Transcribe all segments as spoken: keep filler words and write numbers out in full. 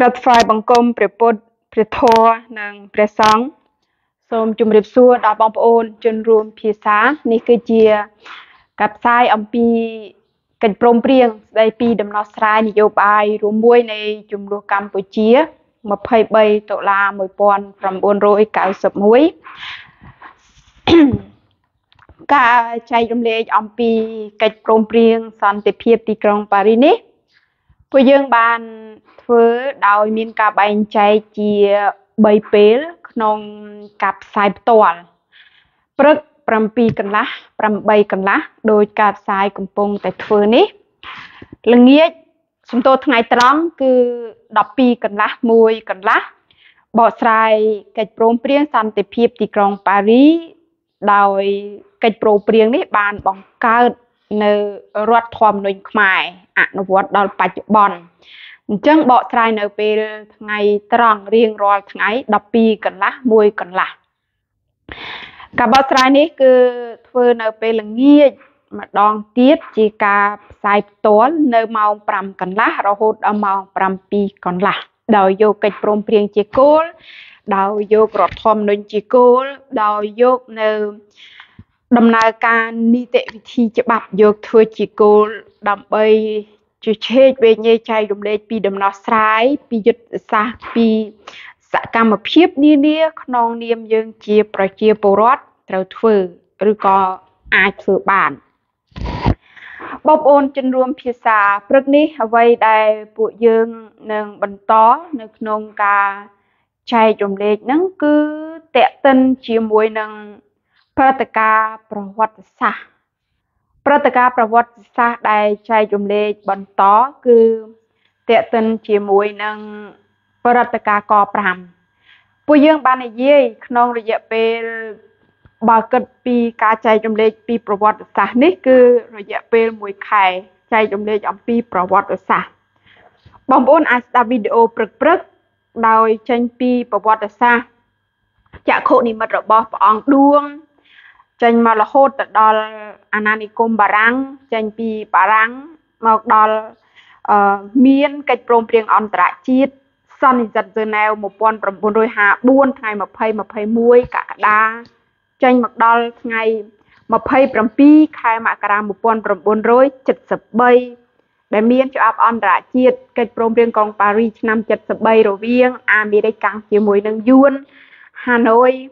Rất phải bằng công bề bột bề thô nàng bề sáng. Xong chùm rịp xua đọc bóng ôn chân rùm phía xá. Ní cứ chìa gặp sai ông bì cảnh bông riêng. Đây bì đầm nó srai ní dô bài rùm muối này chùm rùa Campuchia. Mà phây bây tổ la mùi bọn rằm ôn rôi cào sập muối. Cả chạy rùm lê ông bì cảnh bông riêng xong tế phiếp tì cọng Paris ní. Cô dương bàn thưa đào miên cà bánh chạy chìa bầy bếl nông cặp sai toal prực bảy cân lá bảy cân lá đôi cặp sai cùng pung tại thưa ní lưng nghĩa chúng tôi ngày trắng cứ mười hai cân lá mười cân lá bỏ sai cái prom prieng san tế phiệp tí krong Paris đôi cái prom prieng ní bàn bóng cợt nơi rốt thòm nền Khmer ăn vót đôi bạch bòn chăng bỏ trai nợ về ngày trăng riêng rồi ngày đập pi cần lá môi cần lá cả bỏ trai này cứ phơi nợ về là nghe mà đòn tiếp chỉ cả sai tối nợ màu pram cần lá rồi hốt ở màu pram pi còn lá đào vô kịch prom riêng chỉ cô đào vô rót thom nên chỉ cô đào vô nợ đầm nợ cả ni tệ thì chỉ bập vô thôi chỉ cô đầm bay chú chết về nhé chạy đồng lệ bị đầm nó sái bị giật xa bị xa cả một phiếp ní ní nông niêm dương chia bà chia bố rốt trao thử rồi có ai thử bản bọc ôn chân ruộng phía xa bật ní vậy đại bộ dương nâng bần tó nâng nông ca chạy đồng lệ nâng cứ tệ tân chia mùi nâng bà tạc ca bà hoạt xa Phật cả bà vật xa đại chạy dùm lê bọn tó cứ tệ tình chỉ mùi nâng Phật cả có pram. Bùi dương bà này dây nông rồi dạy bê bà kịch bì cả chạy dùm lê bì bà vật xa ní cứ rồi dạy bê mùi khai chạy dùm lê dòng bì bà vật xa. Bông bốn ai đã video bực bực đòi chanh bì bà vật xa. Chả khổ này mật rồi bỏ bọn đuông chanh mà là hốt đó là ananikum barang chanh pi barang mà đó là miên cách bồn riêng ổn trả chiết son giật giờ nào một bọn bồn rồi hạ buôn ngày mà phê mà phê muối cả đa chanh mặc đó ngày mà phê bồn pi khai mà cả một bọn bồn rồi chật sập bay để miên cho áp ổn trả chiết cách bồn riêng còn Paris năm chật sập bay rồi riêng America chỉ muối nâng yuan Hanoi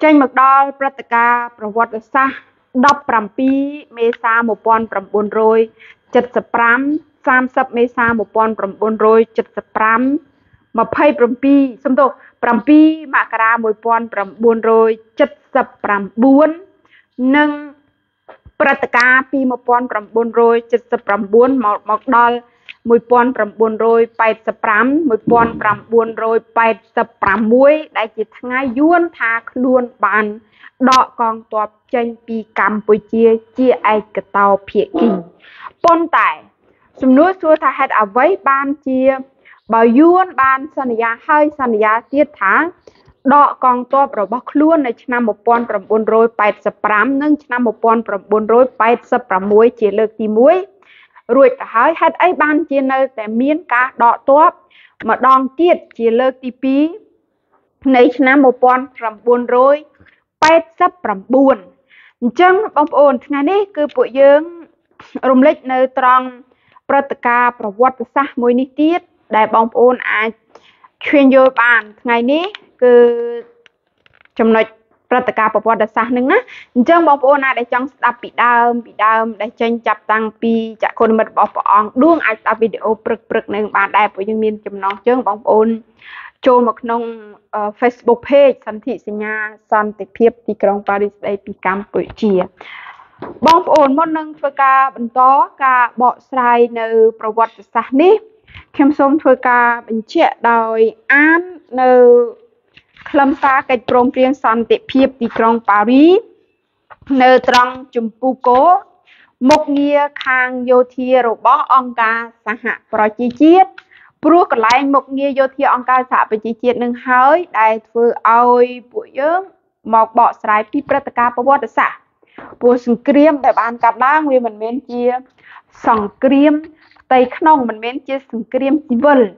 chanh mặc đó Pratica Pravatsa đọc pram pi mê sa một bọn pram bồn rồi chật sập pram sam sập mê sa một bọn pram bồn rồi chật sập pram mà phây pram pi xong rồi pram pi mà cả một bọn pram bồn rồi chật sập pram buôn nâng Pratica pi một bọn pram bồn rồi chật sập pram buôn một một đo một bọn pram bồn rồi bảy sập pram một bọn pram bồn rồi bảy sập pram muối đại chỉ ngay yuan thà luôn bàn đọ con tọp chanh pi Campuchia chia ai cái tàu phía kinh Pôn tải Xùm nút xua thà hẹt ở với ban chia bảo yuan ban sân giá hơi sân giá tiết tháng đọ con tọp rồi bọc luôn là năm một bọn rồi bốn rồi bạch sập rám nâng năm một bọn rồi bốn rồi bạch sập rám muối chỉ lực thì muối rồi cả hơi hẹt ấy ban chia nơi để miên cá đọ tọp mà đòn tiết chỉ lực thì pi nấy năm một bọn rồi bốn rồi bạch sắp rằm buồn chân bóng ồn ngày này cứ bộ dưỡng rung lịch nơi trong Phật ca Phật vật xa mùi ní tiết để bóng ồn ai chuyên vô bàn ngày này cứ chồng nội Phật ca Phật vật xa nâng á chân bóng ồn ai để chóng đạp bị đâm bị đâm để chân chạp tăng bì chạc khôn mật bóng ồn đuông ai ta video bực bực nâng bàn đẹp với những miền chồng nóng chân bóng ồn cho một nông uh, Facebook page sẵn thị sinh nha sẵn tịch thiếp tì cọng Paris đây bị Campuchia bóng ổn một nâng phơ ca bần tó ca bọ sài nâu bà vật xa ní khiêm xông phơ ca bần trẻ đòi án nâu khâm xa cách bông riêng sẵn tịch thiếp tì cọng Paris nâu trong chùm bù cố một nghĩa khang vô thịa rồi bó ông ca xa hạ bà chi chiết Bố còn lại một nghe vô thi ông ca xã bởi chí chiết nâng hơi đại thư ôi bụi dưỡng một bọ sài phí bà tạc bà bọt xã bố sừng kriêm đại bàn cạp đá nguyên mình mến chia sòng kriêm tây khăn nông mình mến chia sừng kriêm chí vần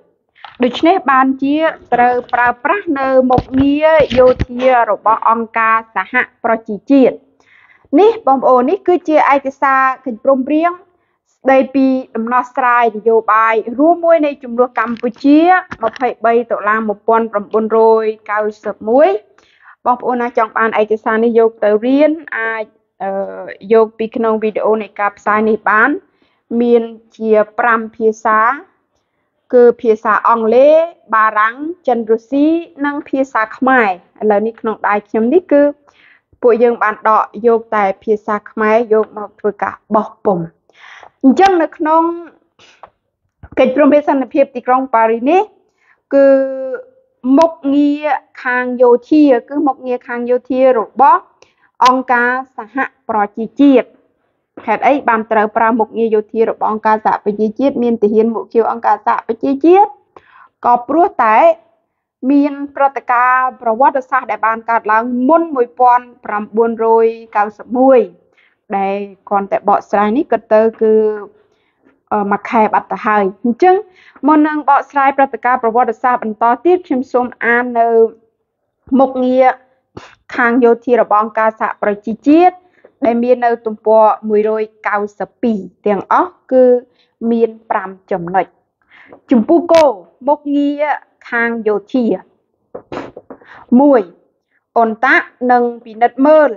Đối với bàn chí trở bà bác nơ một nghĩa dô thịa rồi bỏ ông ca xã hạ bà chí chiệt. Ní bóng ổ ní cứ chia ai cái xa kinh bông riêng. Đây bì đâm nó sài thì dô bài rùa mùi này chung rùa Campuchia một phải bay tổ là một bọn rộm bôn rồi cao sập mũi. Bóng ổ ná chọn bàn ai cái xa ní dô tờ riêng ai dô bì kinh nông video này cạp xa ní bán. Miền chia pram phía xa. Cứ phía xa ong lê, bà răng, chân rù xí, nâng phía xa khmai. Lời ní khổng đáy khiếm ní cứ bộ dân bàn đọ dốc tại phía xa khmai dốc mọc vừa cả bọc bụng. Dân ní khổng kết rung bế sân phía tí khổng bà rí ní. Cứ mốc nghĩa kháng dô thịa, cứ mốc nghĩa kháng dô thịa rủ bó ong ca xa hạ bỏ chí chiệt. Khát ấy bàn trở ra một người dụ thi rồi bọn ca dạ bởi chí chiết miền tỷ hiến mũ khiêu ông ca dạ bởi chí chiết. Có bố tế miền prataka bà vót ở xa để bàn cạt lắng môn mùi bọn bà buôn rồi cao sập mùi. Đây còn tại bọn sài ní cơ tơ cứ mặc khai bắt tà hơi. Chừng môn nâng bọn sài prataka bà vót ở xa bằng to tiết khiêm xôn an một người kháng dụ thi rồi bọn ca dạ bởi chí chiết. Đây miền ở tùm bò mùi rồi cao sập bì tiếng ốc cư miền pram chấm nạch. Chúng bố cô mốc nghĩa khang dô thịa. Mùi ổn ta nâng bị nật mơ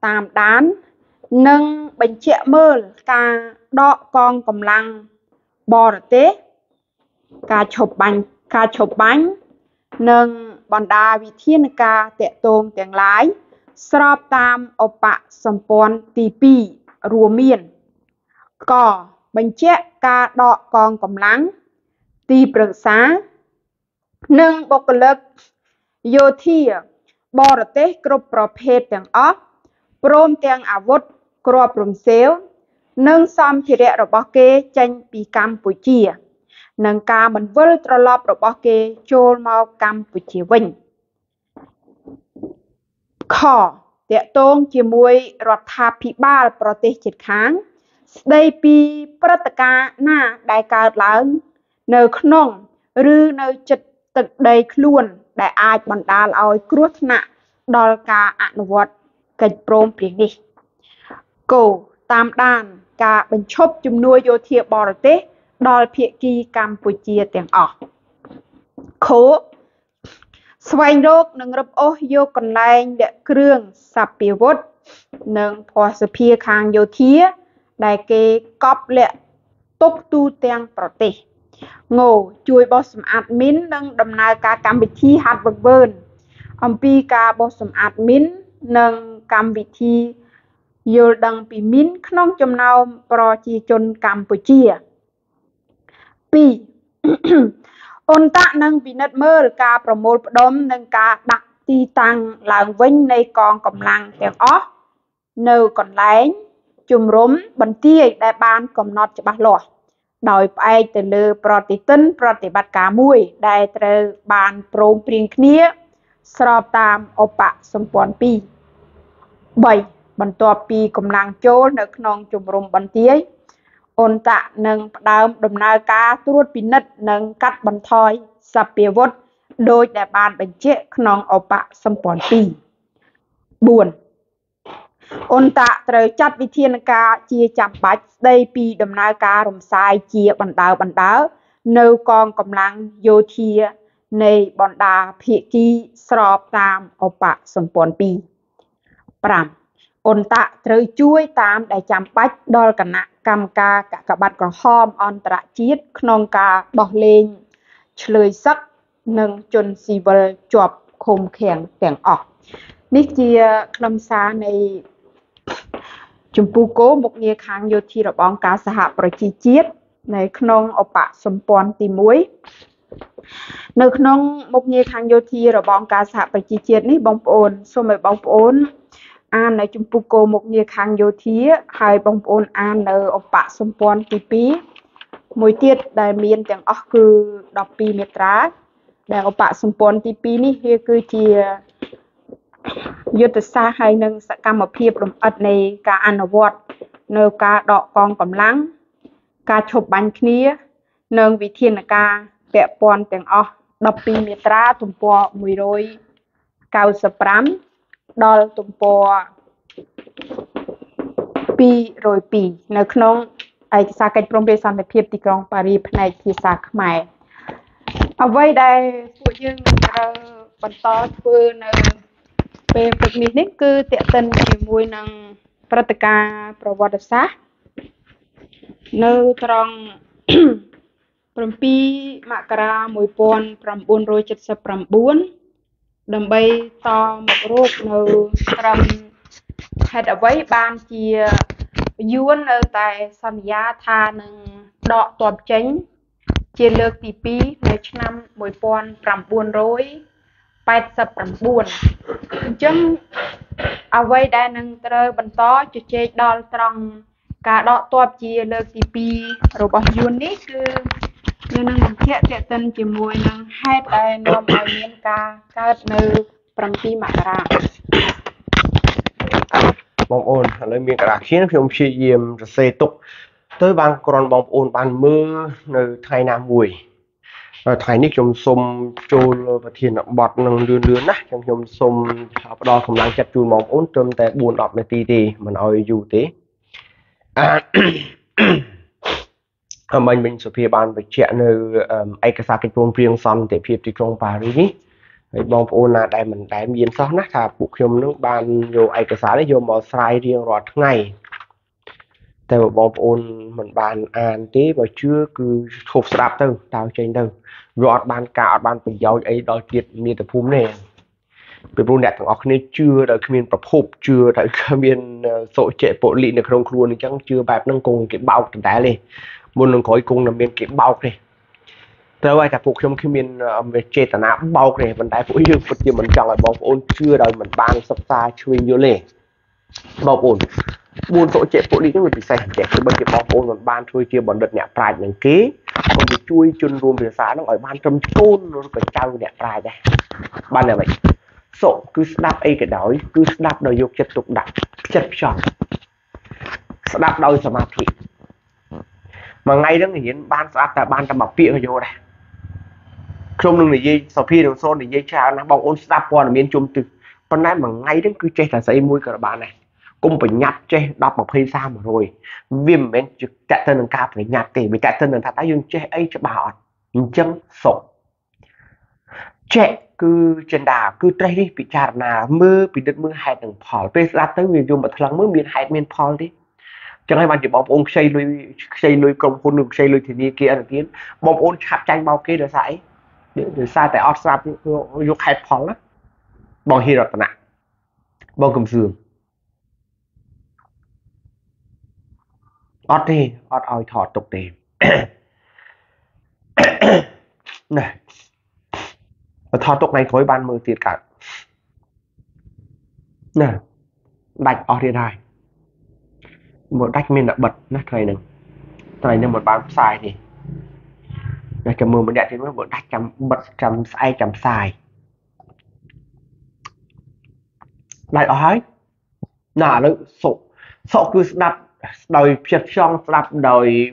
tam đán nâng bánh chẹ mơ ca đọ con cầm lăng bò rửa tế ca chộp bánh ca chộp bánh nâng bọn đà vị thiên ca tẹ tôm tiếng lái. Srop tam opa sampon tipi rùa miền. Có bánh chẹ ca đọ con cầm lắng ti bật xá nâng bọc lực dô thịa bò rửa tế cộp bò phê tiếng ốc bồm tiếng ả vốt cộp rùm xéo nâng xóm thị rẹ rửa bó kê chanh bì Campuchia nâng ca mình vơ trò lọp rửa bó kê chôl mau Campuchia vinh. Khó tệ tôn chìa mùi rọt thà phí ba là bà tế chết kháng. Đây bì bà tất cả nà đại cao lãng nờ khăn nông rư nờ chật tật đầy khuôn đại ai bọn đá lòi kruốt nạ đòi ca ảnh vọt kịch bồm bình đi. Cô tam đàn ca bình chốc chùm nuôi dô thịa bò rửa tế đòi phía kỳ Campuchia tiếng ọc. Khố Swain rốc nâng rập ố dô còn lành để krương sạp bìa vốt. Nâng phó sơ phía kháng dô thía đại kê cóp lẹ tốt tu tên bảo tế. Ngô chui bó xâm admin nâng đầm nai ca cam vị thi hạt vật vơn. Ông bì ca bó xâm admin nâng cam vị thi dô đăng bì minh khăn chùm nào bò chi chôn Campuchia. Bì ôn ta nâng bị nất mơ ca bà mô đôm nâng ca đặc ti tăng làng vinh này con cầm lăng tiếng ốc. Nâu còn lánh chùm rúm bần tiê đại ban cầm nọt cho bác lọ. Đói bài từ lư bà tí tân bà tí bát cá mùi đại trơ bàn bồm bình khía sọp tam ổ bạc xung quanh bì. Bảy bần tòa bì cầm lăng chô nâng nông chùm rúm bần tiê. Ôn tạ nâng đàm đùm nào ca tuốt bí nất nâng cắt bắn thoi sạp bìa vốt đôi đại bàn bánh chệ nông ổ bạ xâm bón bì. Buồn. Ôn tạ trời chắt vi thiên ca chia chạm bách đây bì đùm nào ca rùm sai chia bắn đáo bắn đáo nâu con cầm lăng dô thịa nây bọn đá phía kỳ sọp tam ổ bạ xâm bón bì. Pram. Ôn tạ trời chuối tam đại chạm bách đôi cả nạ. Cảm ca cả các bạn có hôm ổn trả chiết nông ca bỏ lên trời sắc nâng chôn xì vơ chọp khôm khen tiếng ọc. Nít chia lâm xa này chúng bố cố một nghe kháng dô thi rồi bóng cá xa hạ bởi chi chiết này nông ổ bạ xâm bón tì muối. Nơi nông một nghe kháng dô thi rồi bóng cá xa hạ bởi chi chiết ní bóng ổn xô mời bóng ổn. An là chúng bố cô một người kháng dô thí hai bóng bốn an là ổ bạc xung quanh tí bí. Mỗi tiết đại miên tiếng ốc cư đọc bí mệt rác. Đại ổ bạc xung quanh tí bí ní hư cư chìa dô tật xa hay nâng xa ca mở phiếp đồng ớt này ca ăn ở vọt. Nâng ca đọ con cầm lắng ca chộp bánh khía nâng vị thiên ca Pepon teng o đập mitra tụm po mùi rồi cao sập rắm đo tụm po pi rồi pi nơi khôn ai sa cái prom bê san để phê tịch rong Paris này khi sa khải ở vậy đây phụ dương bận to phơi nơi về việc mình đến cứ tiện tình thì mùi năng Pratica Provosa nơi trong Prampi Makara mùi pon pram buôn rồi chết sập pram buôn đầm bay to một rốt nơi pram hết ở vậy ban chia u en ở tại Samia tha nâng đọ toàn chánh chia lược tỷ pi nơi năm mùi pon pram buôn rồi bài sập pram buôn chấm ở vậy đây nâng tơ bận to cho chơi đo trong cả đọ toàn chia lược tỷ pi rồi bảo u en đấy cứ nên nâng chia tiện tân chỉ mùi nâng hết đây nôm ở miền ca ca nơi pram pi Makara bong ôn lấy miếng gạch khiến chúng chị dìm xây tục tới bang còn bong ôn bàn mưa nơi Thái Nam Bùi Thái Nick trong sông trôi và thiền bọt nâng lươn lươn á trong trong sông học đo không đang chặt chuồn bong ôn trong tay buồn đọt này tì tì mà nói dù thế mình mình sẽ phía bàn về chuyện nơi ai cả xa cái vùng riêng son để phía tịch trong Paris bong ôn là đại mình đại miền sao nát thà buộc khiêm nước ban vô ai cả xã đấy vô mỏ sai riêng rót ngày, tại bong ôn mình ban an tí và chưa cứ khục sạp đâu tao trên đâu rót ban cả ban tự do ấy đòi tiệt miền tập phun này, về phun đẹp thằng ốc này chưa đợi miền tập hộp chưa đợi miền sổ trệ bộ lị được không luôn chẳng chưa bạp năng cùng cái bao tận đá này, muốn năng coi cùng là miền cái bao này. Tới vậy các phụ trong khi mình về chế tận áp bao này mình đại phụ dương vật gì mình chẳng là bóng ôn chưa đời mình ban sắp xa chuyên vô lề bóng ôn buôn tổ chế phụ lý những người bị sạch trẻ khi bên kia bóng ôn mình ban chui kia bọn đợt nhạc trại những kế còn bị chui chân rùm phía xá nó ở ban trăm chôn nó phải trao nhạc trại ra ban này vậy sổ cứ snap ấy cái đói cứ snap đời dục chất tục đặt chất chọn snap đôi xa mạc thị mà ngay đó người hiến ban sát tại ban ta bảo pịa vô đây không đừng để dây sau khi đường son để dây trà nó bọc ôn sáp qua là miền trung từ con này mà ngay đến cứ che là xây mũi cả bạn này cũng phải nhặt che đọc bọc hơi xa mà rồi viêm bên chạy tên đường cao phải nhặt thì bị chạy tên đường thạch tá dương che ấy cho bảo chân sổ che cứ trên đà cứ trai đi bị trà là mưa bị đất mưa hai đường phò về ra tới miền trung mà thằng mới miền hai miền phò đi chẳng hay bạn chỉ bom ôn xây lui xây lui công khôn được xây lui thì đi kia là kiến bom ôn chặt tranh bao kia là sai để sai tại Oxford dục hẹp phẳng lắm bom hi rọt nặng bom cầm sườn ót đi ót oi thọ tục tiền này thọ tục này khối ban mưa tiệt cả nè bạch ót đi này một đách mình đã bật nó thầy nè thầy nè một bán sai thì nó chầm mưa mình đẹp thì nó một đách chầm bật chầm sai chầm sai lại ở hết nà nó sổ sổ cứ đập đời phiệt trong đập đời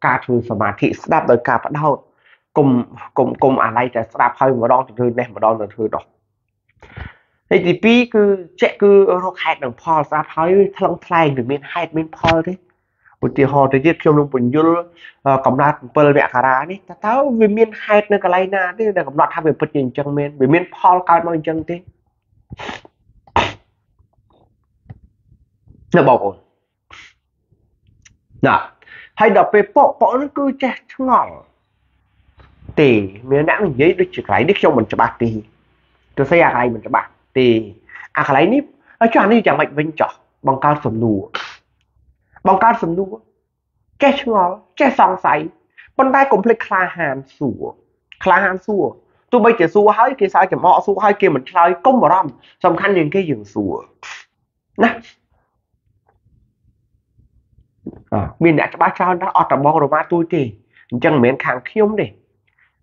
ca thường sở mà thị đập đời ca bắt đầu cùng cùng cùng à lại sẽ đập hơi một đo từ thư này một đo từ thư đó thế thì pi cứ chạy cứ róc hạt đằng phò ra thấy thằng thay được bên hạt bên phò đấy một tiếng hò tới tiết trong lúc mình vô cổng nát bờ mẹ cà ra đấy ta tao về miền hạt nơi cái này na đấy là cổng nát hai về bật nhìn chân miền về miền phò cao bao chân thế nó bảo ổn nè hay đọc về bộ bộ nó cứ chạy ngỏ thì miền nãng giấy được chỉ lấy đứt trong mình cho bạc thì tôi xây ai mình cho bạc thì à cái này níp nó cho anh đi chẳng mạnh vinh chọ bằng cao sầm nù bằng cao sầm nù che ngó che sòng sấy bên tai cũng phải khai hàn sủa khai hàn sủa tôi bây giờ sủa hơi kia sao chẳng họ sủa hơi kia mình chơi công vào rầm sòng khăn những cái giường sủa nè mình đã cho bác cho nó ở trong bong rồi mà tôi thì chẳng miễn kháng khiêm đi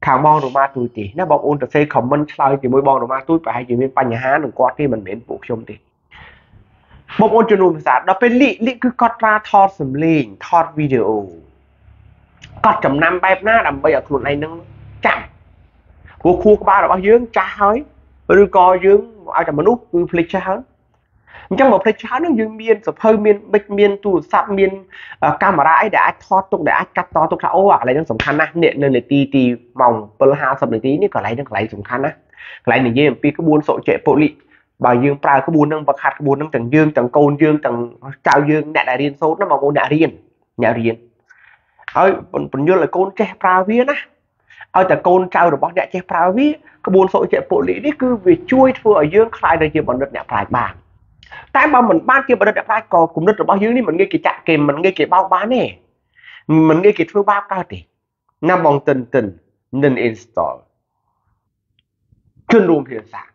kháng bong rồi mà tôi thì nó bong ôn từ xây comment chơi thì mỗi bong rồi mà tôi phải chỉ miễn pan nhà há đừng có thì mình miễn buộc chôm thì bong ôn cho nôm sản đóเป็น lị lị คือគាត់ราทอดสำลีทอดวิดีโอគាត់ចំណាំបែបណាដើម្បីឲ្យខ្លួនឯងនឹង trăm của khu ba là bao dương trả hơi rồi coi dương ai chẳng muốn úp plei trả hơn trong một plei trả nước dương miên sập hơi miên bịch miên tủ sạp miên camera ấy đã thoát tục đã cắt to tục tháo hoặc lấy những sủng khăn á nện lên để tì tì mỏng bờ hà sập để tí này còn lấy những lấy sủng khăn á lấy những gì pi cứ buôn sội chạy bộ lị bao dương prai cứ buôn năng bạc hạt buôn năng tầng dương tầng côn dương tầng trào dương đại đại riêng số nó mà côn đại riêng nhà riêng ơi còn còn như là côn tre prai viên á ơiแต่ côn trao được bác đại che prai viên cái buôn sội chạy bộ lị đấy cứ việc chui vừa ở dương khai đây chỉ bọn được đẹp prai bàn tại mà mình ban kia bọn đẹp prai cò cũng được bao nhiêu đi mình nghe kì chặt kìm mình nghe kì bao bán này mình nghe kì thua bao cao thì năm vòng tình tình nên install chân luôn thì sáng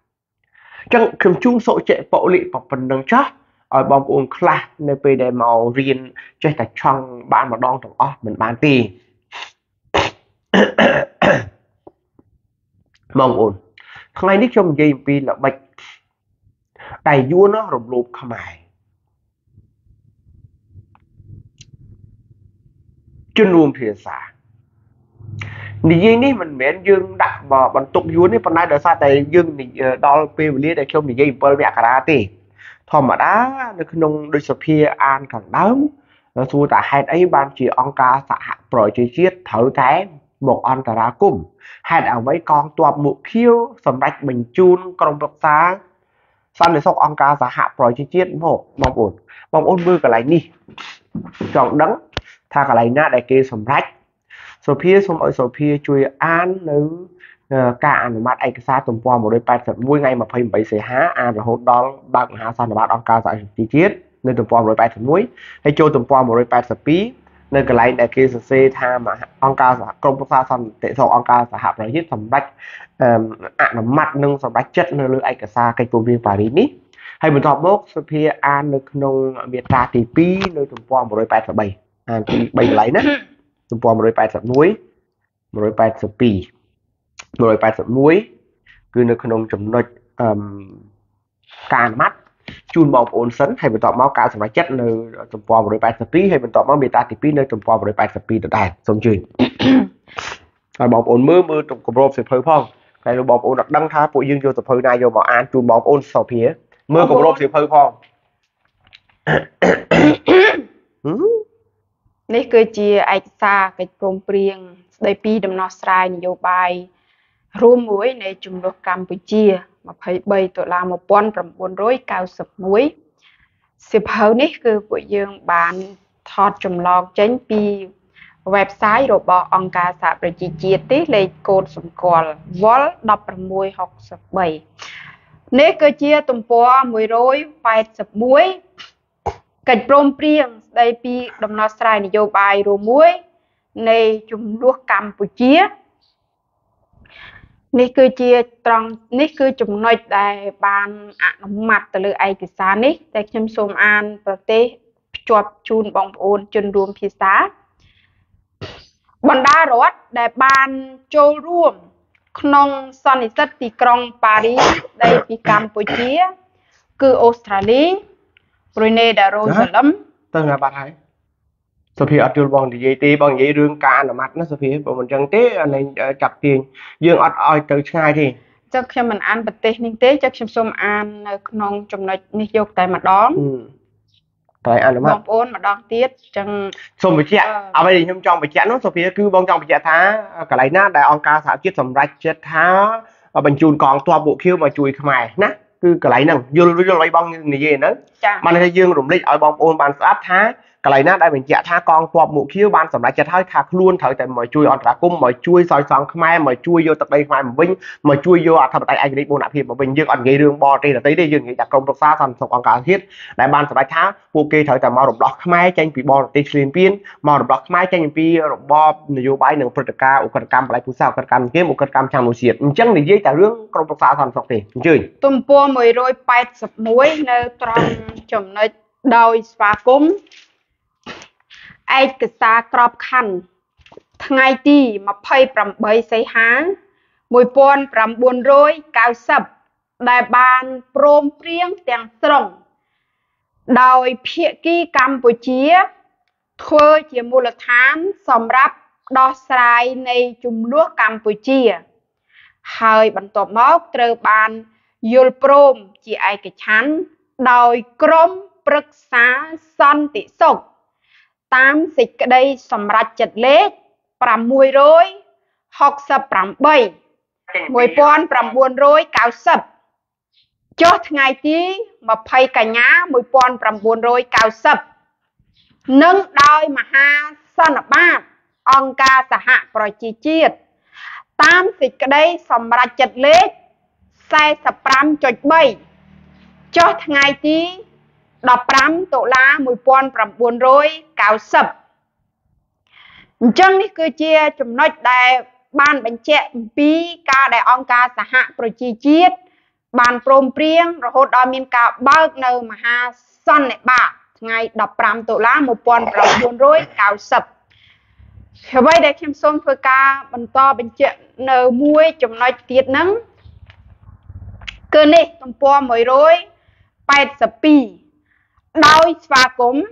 chẳng cầm chung sổ chạy bộ lị bọc phần nâng chót ở bóng uống khá nơi về đề màu riêng chạy tạch trong bán mà đong tổng ớt mình bán tì mong ổn ngay đích trong game vì là bạch đầy vua nó rộng lộp khả mài chân luôn thì sáng nị dương này mình miễn dương đặt vào bản tục vốn này phần này đời xa tại dương thì đo pê về để không thì dây bơi về karate thò mà đá được nông được sapphire an cẳng đám nó xu tại hai ấy ban chỉ ông ca xã hạ rồi chơi chiết thấu thế một ông ta ra cùng hai đảo mấy con toàn mụ khiêu sầm rạch mình chun con bọc xa xong để xong ông ca xã hạ rồi chơi chiết một mong ổn mong ổn mưa cả lại đi chọn đắng tha cả lại na đại kê sầm rạch số phía xong ở số phía chui an nữ cả mặt anh xa tầm qua một đôi tay thật vui ngay mà phải bảy sẽ há an rồi hốt đó bạn há sao bạn ông cao giải chi tiết nên tầm qua một đôi tay thật muối hay cho tầm qua một đôi tay thật phí nên cái này đại kia sẽ tha mà ông cao giả công xa xong tệ sau ông cao giả hạp rồi giết thầm bách ạn mặt nâng xong bách chất nơi anh xa cái công viên Paris hay mình thọ bốc số phía an được nông biệt ra thì pi nơi tầm qua một đôi tay thật bảy bảy lấy nữa tụi bọn rồi bài tập muối, rồi bài tập bì, rồi bài tập muối, cứ nó không chấm nói càn mắt, chun bọc ổn sấn hay mình tỏ máu cá sầm lá chết nơi tụi bọn rồi bài tập bì hay mình tỏ máu bì ta thì bì nơi tụi bọn rồi bài tập bì được đài, xong chuyện. Rồi bọc ổn mưa mưa tụi cọp sẽ phơi phong, cái rồi bọc ổn đặt đăng tháp bụi dương vô tập phơi này vô bảo an chun bọc ổn sầu phía, mưa cọp sẽ phơi phong. Này cơ chế ảnh xa cái công riêng đầy pi đầm nó sai nhiều bài rùm muối này chùm lục Campuchia mà phải bày tụi là một con rầm buồn rối cao sập muối sập hầu này cứ của dương bán thọt chùm lọt tránh pi website rồi bỏ ông ca sạp rồi chỉ chia tiết lấy cột sầm còi vol đập muối học sập bảy này cơ chế tụm po muối rối vài sập muối cái bom riêng đây bị đầm nọ sai nhiều bài rồi muối này chúng nước Campuchia này cứ chia tròn này cứ chúng nói đại bàn ăn mặt từ lưỡi ai thì xa này tại chấm xôm an và té chuột chun bong ôn chân ruộng phía xa bận đa rót đại bàn châu ruộng non son thì rất thì con Paris đây bị Campuchia cứ Australia rồi này đã rồi lắm tớ là bạn hãy sau khi ở trường bọn thì dây tí bọn dây rương ca là mặt nó sau khi bọn mình chẳng tế lên chặt tiền dương ọt oi từ ngay thì chắc khi mình ăn bật tế nên tế chắc xem xong ăn nông trong này nít dục tại mặt đó tại ăn đúng không ôn mà đón tiết chẳng xong với chị ạ ở đây hôm trong với chị nó sau khi cứ bọn trong với chị thá cả lấy nát đại ông ca xã chết sầm rách chết thá và mình chùn còn toa bộ khiêu mà chùi mày nát cứ cái này nè, vô vô lấy bông này gì nữa, mà này dương rụng lấy ở bông ôn bàn áp thá, cái này nè đây mình chả thá con qua mũ khiêu ban sầm lại chả tháo thạc luôn thở tại mọi chui ọt ra cung mọi chui soi soi Khmer mọi chui vô tập đây Khmer mà vinh mọi chui vô thằng tại anh đi buôn nạp hiệp mà vinh dương anh gây đường bò trên là tới đây dương nghĩ đặt công độc xa thành sọc con cá thiết, đại ban sầm lại thá, ok thở tại màu rụng đỏ Khmer tranh bị bò tê xuyên pin, màu rụng đỏ Khmer tranh bị rụng bò nhiều bãi nương phật ca, u cật cam lại phú sao cật cam kiếm u cật cam chàng mùi diệt, chẳng để dễ trả rương công độc xa thành sọc thì chơi. Tôm po mười rồi bảy sập muối nơi trong chấm nơi đồi và cúng. Ai cứ xa cọp khăn ngay đi mà phơi bầm bơi say há mùi pon bầm buồn rối cao sập đại bàn prom riêng tiếng sông đòi phía kia Campuchia thôi chỉ mua là tháng sầm ráp đo sai này chung nước Campuchia hơi bằng tổ mốc trừ bàn yul prom chỉ ai cái chán đòi crom bực xá son tị sộc tám dịch cái đây sầm rạch chật lết pram mùi rối học sập pram bay mùi pon pram buồn rối cao sập chót ngày tí mà phay cả nhá mùi pon pram buồn rối cao sập nâng đòi mà ha son ở ba ông ca xã hạ rồi chi chiết tám dịch cái đây sầm rạch chật lết sai sập pram chật bay chót ngày tí đọc pram tổ lá mùi pon pram buồn rối cao sập chân đi cứ chia chùm nói đại ban bánh chẹt pi ca đại ông ca xã hạ rồi chi chiết bàn prom prieng rồi hốt đo miên cao bao nâu mà ha son lại bạc ngày đọc pram tổ lá mùi pon pram buồn rối cao sập hiểu vậy để khiêm xôn phơi ca bánh to bánh chẹt nâu muối chùm nói tiết nắng cơ này tầm po mới rối bẹt sập pi đôi và cúng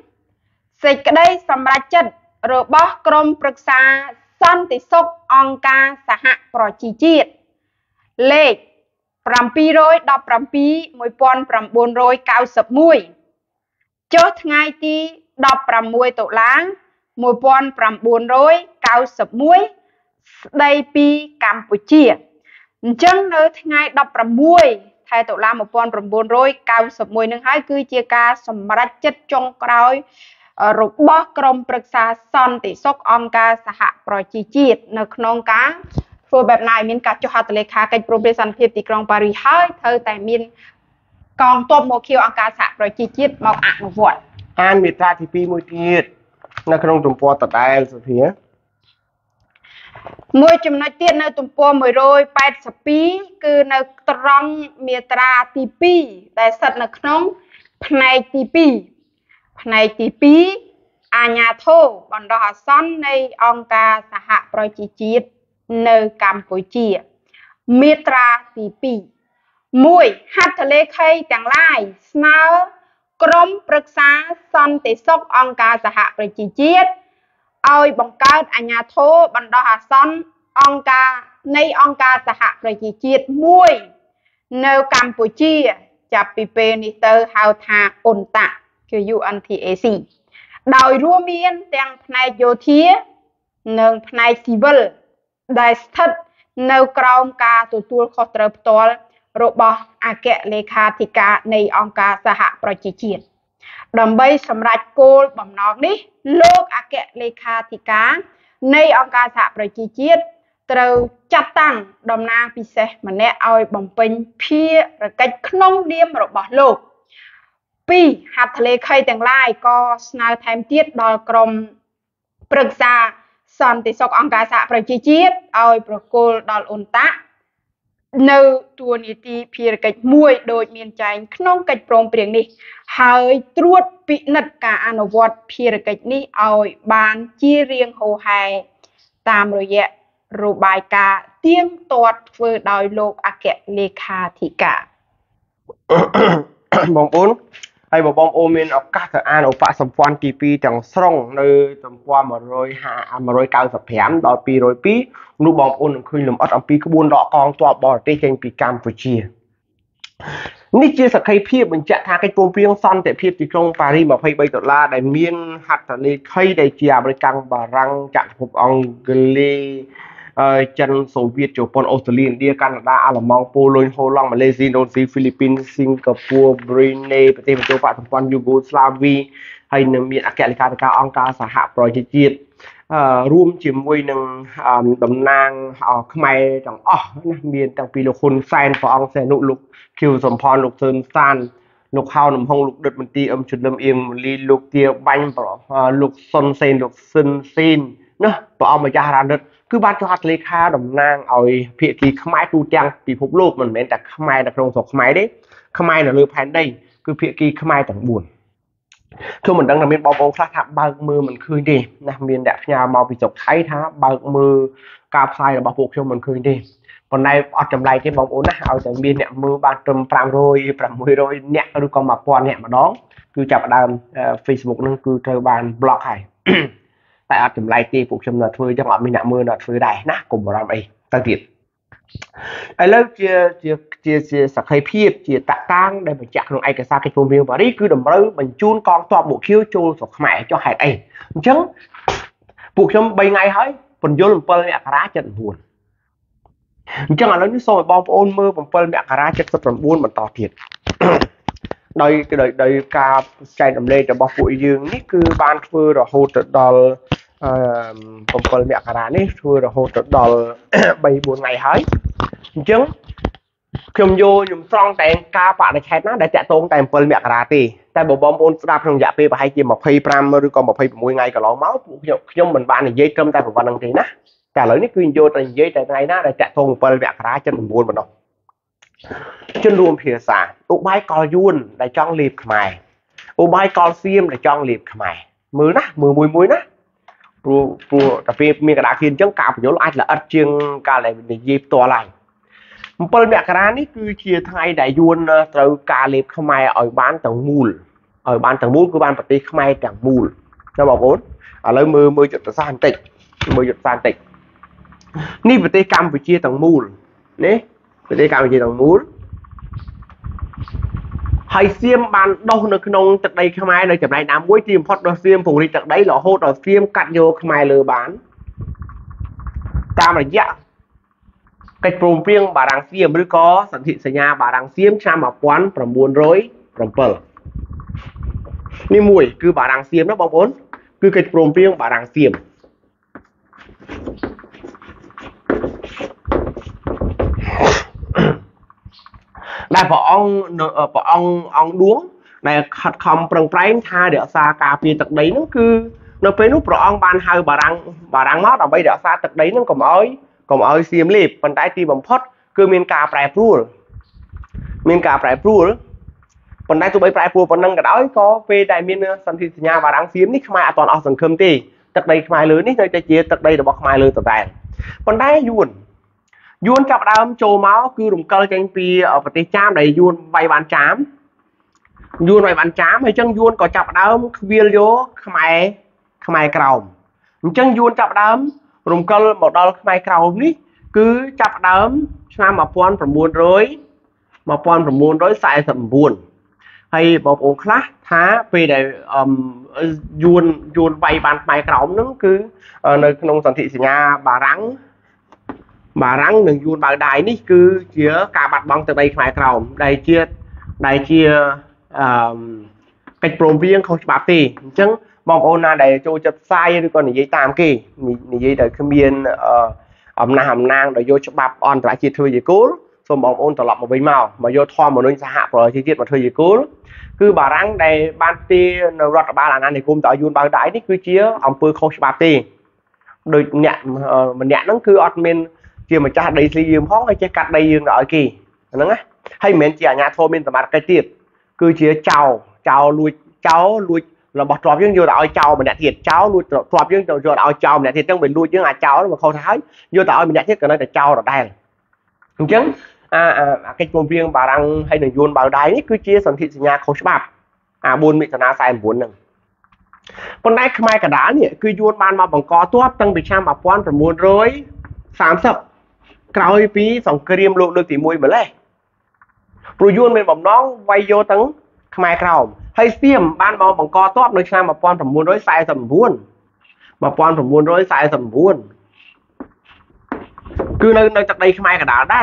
dịch cái đây sầm ra chân rồi bóc crom bực xa son tị sốc ông ca xã hạ rồi chi chiết lệ pram pi rối đọc pram pi mùi pon pram buồn rối cao sập mùi chốt ngay tí đọc pram mùi tổ láng mùi pon pram buồn rối cao sập mùi đây pi Campuchia chân nơi ngay đọc pram mùi thay tổ la một con rồng bồn rồi cao sập mùi nâng hai cứ chia ca sầm rách chất trong cõi rục bó crom bực xa son tỷ sốc ông ca xã hạ rồi chi chiết nâng nông cá phù bẹp này miền cả cho hạt lệ khá cái profession phê tỷ con Paris hơi thơ tại miền còn top một kêu ông ca xã rồi chi chiết màu ạc một vọt an việt ta thì pi mùi tiệt nâng nông trồng po tạt đai rồi phía môi chùm nói tiết nơi tùm po mùi rồi bạch sập bí cứ nơi trong mìa tra tí bí đại sật nực nông này tí bí này tí bí à nhà thô bọn đó son nơi ông ta xã hạ rồi chỉ chiết nơi Campuchia mìa tra tí bí mùi hát thờ lê khay chẳng lai sao crom bực xa son tế sốc ông ta xã hạ rồi chỉ chiết ôi bằng cao à nhà thô bằng đo hà son ông ca nay ông ca xã hạ rồi chỉ chiết mùi nơi Campuchia chạp bì ni tơ hào thà ồn tạ kêu u en thì ế xì đòi rua miên tèng này vô thía nâng này xì vơ đại thất nơi kraum ca tù tuôn khó trợp tôl rộ bò à kẹ lê khá thị ca nay ông ca xã hạ rồi chỉ chiết đầm bây sầm rạch cô bằng nọc đi lúc à kẹt lê khá thì cá nay ông ca xã rồi chi chiết từ chặt tăng đầm na bị xe mà nè oi bằng pin phe rồi cách nông điềm rồi bỏ lột pi hạt lê khay tàng lai co snow thêm tiết đòi crom bực xa son thì sọc ông ca xã rồi chi chiết oi pro cô đòi ôn tạ nêu tuôn ý tí phía cách mùi đôi miền chánh nông cách prong priêng đi hơi truốt bị nật cả anh vọt phía cách ní ôi bàn chia riêng hồ hài tam rồi dẹ rồi bài ca tiếng tuột vừa đòi lộp ạ kẹt lê khá thị cả bóng bốn hay bóng bóng ôm mình ở các thờ anh ở phá sầm quan kỳ phí chẳng sông nơi tầm qua mà rồi hạ mà rồi cao sập hẻm đòi phí rồi phí lúc bóng ôn khuyên lùm ớt ấm phí cứ buôn đỏ con tòa bò tê chanh phí Campuchia nít chia sẻ khay phia mình chạy thang cái công viên son để phia từ trong Paris mà phay bay tọt la đại miên hạt lê khay đại chia với căng bà răng chạm phục ông Glee chân Xô Viết châu Pon Australia India Canada Alamang Poland Hồ Long Malaysia Indonesia Philippines Singapore Brunei Bắc Timor châu Pha Thẩm Quan Yugoslavia hay nằm miền Ả Rập Liên Hợp Ông Ca Xã Hạ Pro Chi Chiết rùm chỉ môi nằm đầm nang ở Khmer trong ở miền trong Phi Lục Hồn San và Ông Sen Nụ Lục Kiều Sầm Pon Lục Sơn San Lục Hào Nằm Hông Lục Đợt Mình Ti Âm Chụt Lâm Yêm Li Lục Tia Banh Lục Son Sen Lục Sơn Sen nữa và Ông Mà Gia Ra Đợt cứ bắt cho hạt lê kha đầm nang ỏi phía kỳ Khmer tu trang thì phục lộp mình mến là Khmer đặc rồng sọc Khmer đấy Khmer là lơ phán đây cứ phía kỳ Khmer chẳng buồn thôi mình đang làm bên bao bóng sát hạm ba mưa mình khơi đi làm bên đẹp nhà màu bị sọc thấy thá ba mưa cà phai là bao buộc cho mình khơi đi còn nay ở trong này cái bóng ổn á ở trong bên đẹp mưa ba trăm pram rồi pram mười rồi nhẹ rồi còn mà còn nhẹ mà đó cứ chập đàm Facebook nâng cứ chơi bàn blog hải แต่อาจจะไล่ตีพวกชมนาทวีจังหวะมีหนักมือนาทวีได้นะกลุ่มเราไปตั้งติดไอ้เรื่องเจียเจียเจียเจียสักให้เพียบเจียตะตั้งได้มาจากน้องไอ้กระซ่ากิจพรมเรียนว่านี่คือดมเรื่องมันจูนกองตัวบุกคิ้วจูนสกหมายจะหายไอ้จังพวกชมไปไงเฮ้ยผลโยนเปิลเนี่ยกระด้างจันทร์หุ่นจังหวะนั้นนี่โซ่บอลโอนมือผมเปิลเนี่ยกระด้างจันทร์สมบูรณ์มันต่อติดได้ได้ได้การใจดำเนินจะบอกผู้ยืนนี่คือบานฟือเราโหดดอลผมเปิดเมียกระดานนี่ฟือเราโหดดอลใบบัวไงหายจึงขยมโยยมตรองแต่งกาฝาในแคทนั้นได้จะตรงแต่งเปิดเมียกระดานตีแต่บอมบอมโอนราบทางยาเปย์ไปให้กินหมอกไฟปรามหรือก็หมอกไฟมวยไงก็ร้องเมาส์ขยมเหมือนบานในเย้กลมแต่ผมวันนั้นทีนะแต่เลยนี่คือโยแต่เย้แต่ไงนะได้จะตรงเปิดเมียกระดานจนบัวมันออกจนรวมเพียสาอุบายกอยุ่นได้จ้องรีบขมายอุบายกอเซียมได้จ้องรีบขมายมือนะมือมวยมวยนะปูปูแต่เพียมีกระดาษเขียนจังกาผมยกไล่ละอัดเชียงกาอะไรเป็นยีบตัวอะไรเปิดแบบกระดาษนี่คือเชียร์ไทยได้ยุ่นเตาการีบขมายอ่อยบ้านต่างมูลอ่อยบ้านต่างมูลคือบ้านปฏิขมายต่างมูลจะบอกว่าอะไรมือมือจุดสานติมือจุดสานตินี่ปฏิกรรมไปเชียร์ต่างมูลนี่ปฏิกรรมไปเชียร์ต่างมูลไอเซียมบานดงในขนมจากใดขมายในจากใดน้ำวุ้ยทีมพอดดอเซียมผงดีจากใดหล่อโฮดดอเซียมกัดโยขมายเลือบานตามระยะกระโปรงเพียงบารังเซียมหรือก็สันติสัญญาบารังเซียมชามาปวนประมวลร้อยประเปิลนี่มวยคือบารังเซียมนะบางคนคือกระโปรงเพียงบารังเซียมได้พอองพอององดวงในขัดคำปรังไพรทาเดือดซากาเปียตักใดนั่นคือในเป็นรูปพอองบานหายบารังบารังมอดเอาไปเดือดซาตักใดนั่นก็ไม่ก็ไม่เสียมรีบปันได้ตีบ่มพอดคือเมียนกาแปรปรูดเมียนกาแปรปรูดปันได้ตัวใบแปรปรูดปันนั่งกระด้อยก็เฟยได้เมียนสันติสัญญาบารังเสียมนี่ขมายตอนเอาสังคมตีตักใดขมายเลยนี่เลยจะเจี๊ยตักใดเดือบขมายเลยตักใดปันได้ยุ่นยวนจับดาวโจม้าคือหลุมเกลือแกงปีเอาปฏิจามได้ยวนใบบานจามยวนใบบานจามให้จังยวนก็จับดาวเวียนโยขมายขมายกล่อมจังยวนจับดาวหลุมเกลือหมดดาวขมายกล่อมนี่คือจับดาวชนะมาปอนประมูลร้อยมาปอนประมูลร้อยสายสมบูรณ์ให้บอกองค์ละท้าไปได้ยวนยวนใบบานขมายกล่อมนั่นคือในขนมสันติสัญญาบารังบารังหนึ่งยูนบางได้นี่คือเชื้อกาบัดบางแต่ใดขมายกล่อมได้เชื้อได้เชื้อกระโปรงเวียงเขาบาตีจังมองโอนาได้โจจับไซด์ด้วยก่อนหนีตามกี่หนีได้ขมีนอำนาจอำนาจได้โยจับบาปอ่อนประจิตเธอเยกูส่วนมองโอนตลอดมาเป็นเมามาโยทอมมาโดนสหประจิตมาเธอเยกูคือบารังได้บางตีนรัฐบาลนั้นในกลุ่มต่อยูนบางได้นี่คือเชื้ออำเภอเขาบาตีโดยเนี่ยมันเนี่ยนั่นคืออดเมนเจียมจะได้ซียืมห้องให้จะกัดได้ยืมอะไรกี่นั่นไงให้เหม็นเจียงาโทมินสมาร์ทกระติบคือเจียเจ้าเจ้าลุยเจ้าลุยเราบอกจอบยังโยดเอาเจ้ามันเนี่ยเทียดเจ้าลุยจอบยังโยดเอาเจ้ามันเนี่ยเทียดต้องเป็นลุยยังอาเจ้ามันเขาท้ายโยดเอามันเนี่ยเทียดกันนั่นแต่เจ้าเราได้จริงอ่าอ่าไอ้กลุ่มเพียงบารังให้หนึ่งยูนบาร์ได้นี่คือเจียสันติสัญญาเขาฉบับอ่าบุญมิตรนาสายบุญหนึ่งคนได้ขมายกระดานเนี่ยคือยูนบานมาบังกอตัวตั้งไปชามาป้อนประมูลร้อยสามสับกล่าวปีสองเกรียมโลกโดยตีมวยเหมือนเลยปลุยยวนเป็นบ่มน้องไวโยตั้งขมายกล่าวให้เสียมบ้านบอลบังกอตอบโดยชามาปอนสมบูรณ์ร้อยสายสมบูรณ์มาปอนสมบูรณ์ร้อยสายสมบูรณ์คือในในจากใดขมายกระดาษได้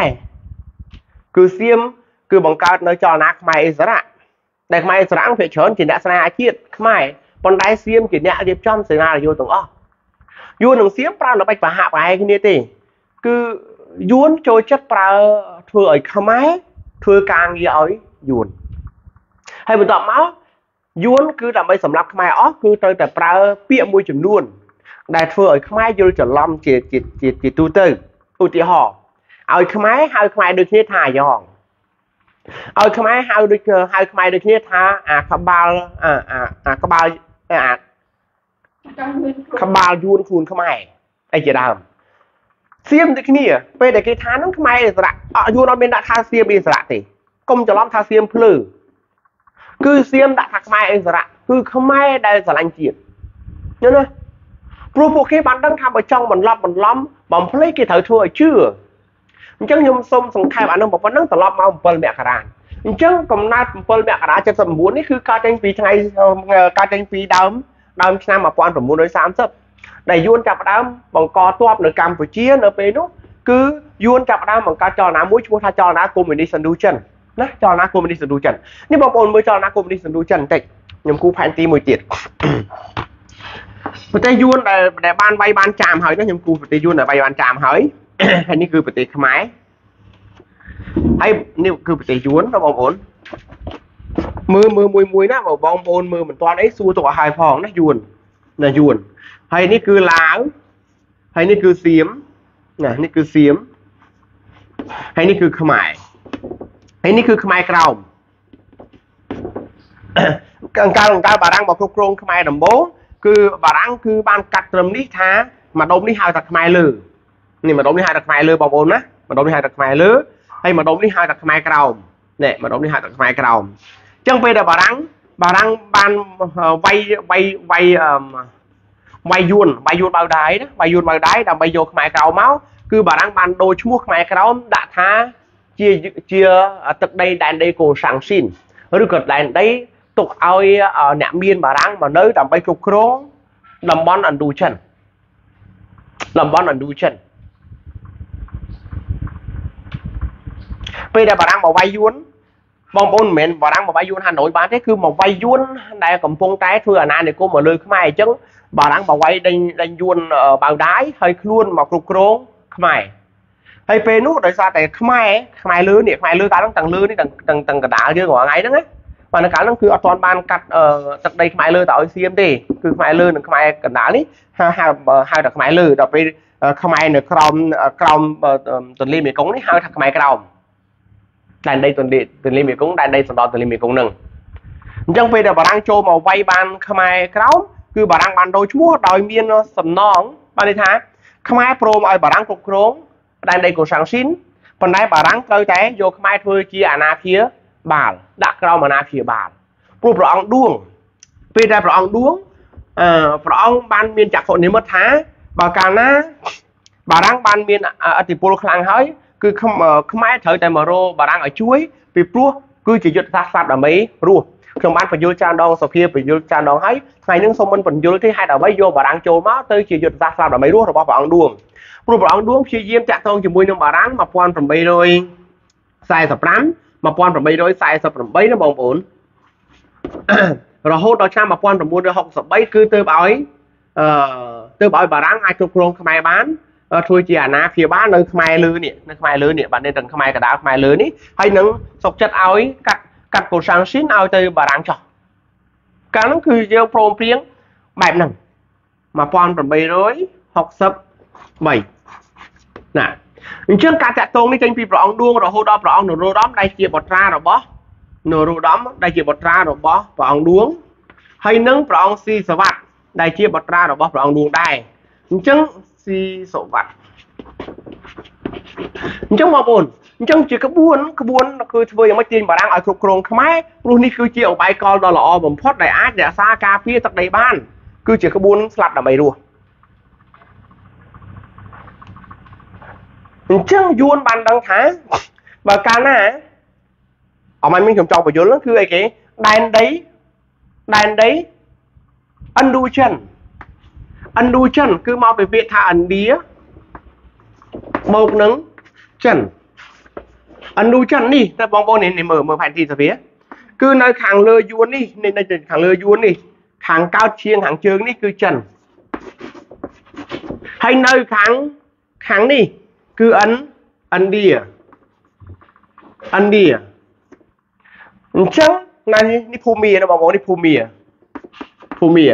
คือเสียมคือบังกอในจอนักขมายอิสระแต่ขมายอิสระเพื่อเชิญจินดาสนาอาชีพขมายปนได้เสียมจินดาเรียบจอมเสนาโยตั้งอ้อโยนหนังเสียมปลาหนังไปป่าหาไปกันเนี่ยตีคือย้วนโจจัดปลาเถื่อยขมายเถื่อยกลางเยอะเลยย้วนให้ผมตอบมาย้วนคือทำไปสำหรับขมายอ๋อคือเติมแต่ปลาเปียกมวยจุ่มล้วนได้เถื่อยขมายโยนจะล้อมจีจีจีจีตูเตอร์อุติห่อเอาขมายเอาขมายโดยที่ถ่ายย่องเอาขมายเอาโดยเอาขมายโดยที่ท่าอ่ะขบาลอ่ะอ่ะอ่ะขบาลอ่ะขบาลย้วนคูณขมายไอเจดามเสียมเด็กนี่เป็นเด็กทานนั่งขมายสระยูนอนเป็นดักทาเสียมอิสระติกรมจะล้อมทาเสียมพลือคือเสียมดักทาขมายอิสระคือขมายได้สลังจีบเนี่ยนะ Rồi bộ kia bán đăng tham ở trong mình lắm mình lắm bóng lấy cái thử thua chưa chẳng nhầm xong xong khai bản một vấn năng tỏ lắm ông bơl mẹ cả đàn chẳng còn nát bơl mẹ cả đá chẳng sầm muốn ấy cứ ca tranh phí ngay ca tranh phí đám đám sang mà quan trọng muốn đối sáng sập đầy dùn chạp đám bằng co toạp ở Campuchia ở bên đó cứ dùn chạp đám bằng ca cho ná mũi chúng ta cho ná cô mình đi sân đu chân nó cho ná cô mình đi sân đu chân nhưng mà bọn mới cho ná cô mình đi sân đu chân tịch nhầm khu phản tí mùi tiệt Phật Tây Duân là để ban bay ban chạm hỏi nó nhầm cụ Phật Tây Duân là bay ban chạm hỏi hay ní cứ Phật Tây Khmer hay níu cứ Phật Tây Duân nó bong ổn mưa mưa mùi mùi nó bảo bong ổn mưa mình toàn ấy xua tọa hài phòng nó Duân là Duân hay ní cứ láo hay ní cứ xiếm nè ní cứ xiếm hay ní cứ Khmer hay ní cứ Khmer Krau càng cao càng cao bà đang bảo khúc rong Khmer đầm bố cứ bà đang cứ ban cắt trầm đi thá mà đom đi hai đặc mai lử này mà đom đi hai đặc mai lử bọc ôn á mà đom đi hai đặc mai lử hay mà đom đi hai đặc mai cầu này mà đom đi hai đặc mai cầu chẳng về là bà đang bà đang ban vay vay vay vay yuan vay yuan bao đáy đó vay yuan bao đáy là vay vô mai cầu máu cứ bà đang ban đôi chuốc mai cầu đã thá chia chia tật đây đàn đây cổ sáng xin rồi cật đàn đây tục ai nạm biên bà răng mà nơi đầm bay cục khô đầm bón ẩn đu chân đầm bón ẩn đu chân bây giờ bà răng bảo vay yuan bom bôn mền bà răng bảo vay yuan Hà Nội bán thế cứ mà vay yuan đây cầm phong trái thưa ở nan để cô mà lười Khmer chứ bà răng bảo vay đánh đánh yuan ở bao đái hơi luôn mà cục khô Khmer hay pe nút đợi sao tại Khmer Khmer lưới nè Khmer lưới cá đóng tầng lưới đi tầng tầng tầng cả đá chứ của ngay đó ấy mà nó cá nó cứ ở toàn ban cắt ở tận đây Khmer lơ tạo xê em tê cứ Khmer lơ đừng Khmer cẩn đá đấy ha ha hai đặc Khmer lơ đọc đi Khmer nửa crom crom tuần liên miền cống đấy hai đặc Khmer crom đàn đây tuần liên tuần liên miền cống đàn đây sòng đòn tuần liên miền cống nâng trong về là bà đang trôi màu vay ban Khmer crom cứ bà đang ban đôi chúa đòi miên sầm nong ban đi tháng Khmer pro mà bà đang cục rốn đàn đây cổ sáng xin còn đây bà đang cơi té vô Khmer thôi kia à na kia bà đã cao mà na phía bà cô bà ông đuông bây giờ bà ông đuông bà ông ban miền chạc hội nếu mất thá bà cả ná bà đang ban miền ở tỷ bố khăn hơi cứ không không ai thấy tại mà rô bà đang ở chuối vì bố cứ chỉ dựa sát sát là mấy rùa không bán phải vô trang đông sau kia phải vô trang đông ấy ngày những xong mình vẫn vô cái hai đầu bấy vô bà đang trôi máu tới chỉ dựa sát sát là mấy rùa rồi bà ông đuông cô bà ông đuông khi diêm chạc thông chỉ mùi nông bà đang mà quan trọng bây rồi sai tập lắm mà quan trọng bây rồi sai sập làm bấy nó bồng bồn rồi hốt đó cha mà quan trọng mua được học sập bấy cứ tư bói tư bói bà ráng ai chụp luôn Khmer bán thôi chỉ à na phía bán nơi Khmer lư nè nơi Khmer lư nè bạn nên từng Khmer cả đá Khmer lư nè hay nâng sọc chất ao ấy cắt cắt cổ sáng xin ao từ bà ráng chọn cái nó cứ gieo prom tiếng bảy nằng mà quan trọng bây rồi học sập bảy nè trước cả chặt tôn đi tranh phi bỏng đuông rồi hô đo bỏng rồi rô đóm đây chia bọt ra rồi bó nửa rô đóm đây chia bọt ra rồi bó bỏng đuông hay nâng bỏng xì sờ vặt đây chia bọt ra rồi bó bỏng đuông đây chứng xì sổ vặt chứng mà buồn chứng chỉ có buồn có buồn cứ vừa mới tin bà đang ở cục rồng Khmer luôn đi cứ chịu bài con đó lọ bấm phốt đại ác để xa cà phê tật đầy ban cứ chỉ có buồn sập là mày đùa chẳng yuan ban đăng thá và cá nè ở mày mình trồng trọt và yuan nó cứ cái đàn đấy đàn đấy ăn đu chân ăn đu chân cứ mau về Việt Tha ăn đía bột nướng chân ăn đu chân đi ta bong bóng này mở mở phản gì sao phía cứ nơi hàng lơ yuan đi nên đây hàng lơ yuan đi hàng cao chiêng hàng chương đi cứ chân hay nơi kháng kháng đi cứ ấn ấn đĩa ấn đĩa chẳng này đi phù mì nó bảo đi phù mì phù mì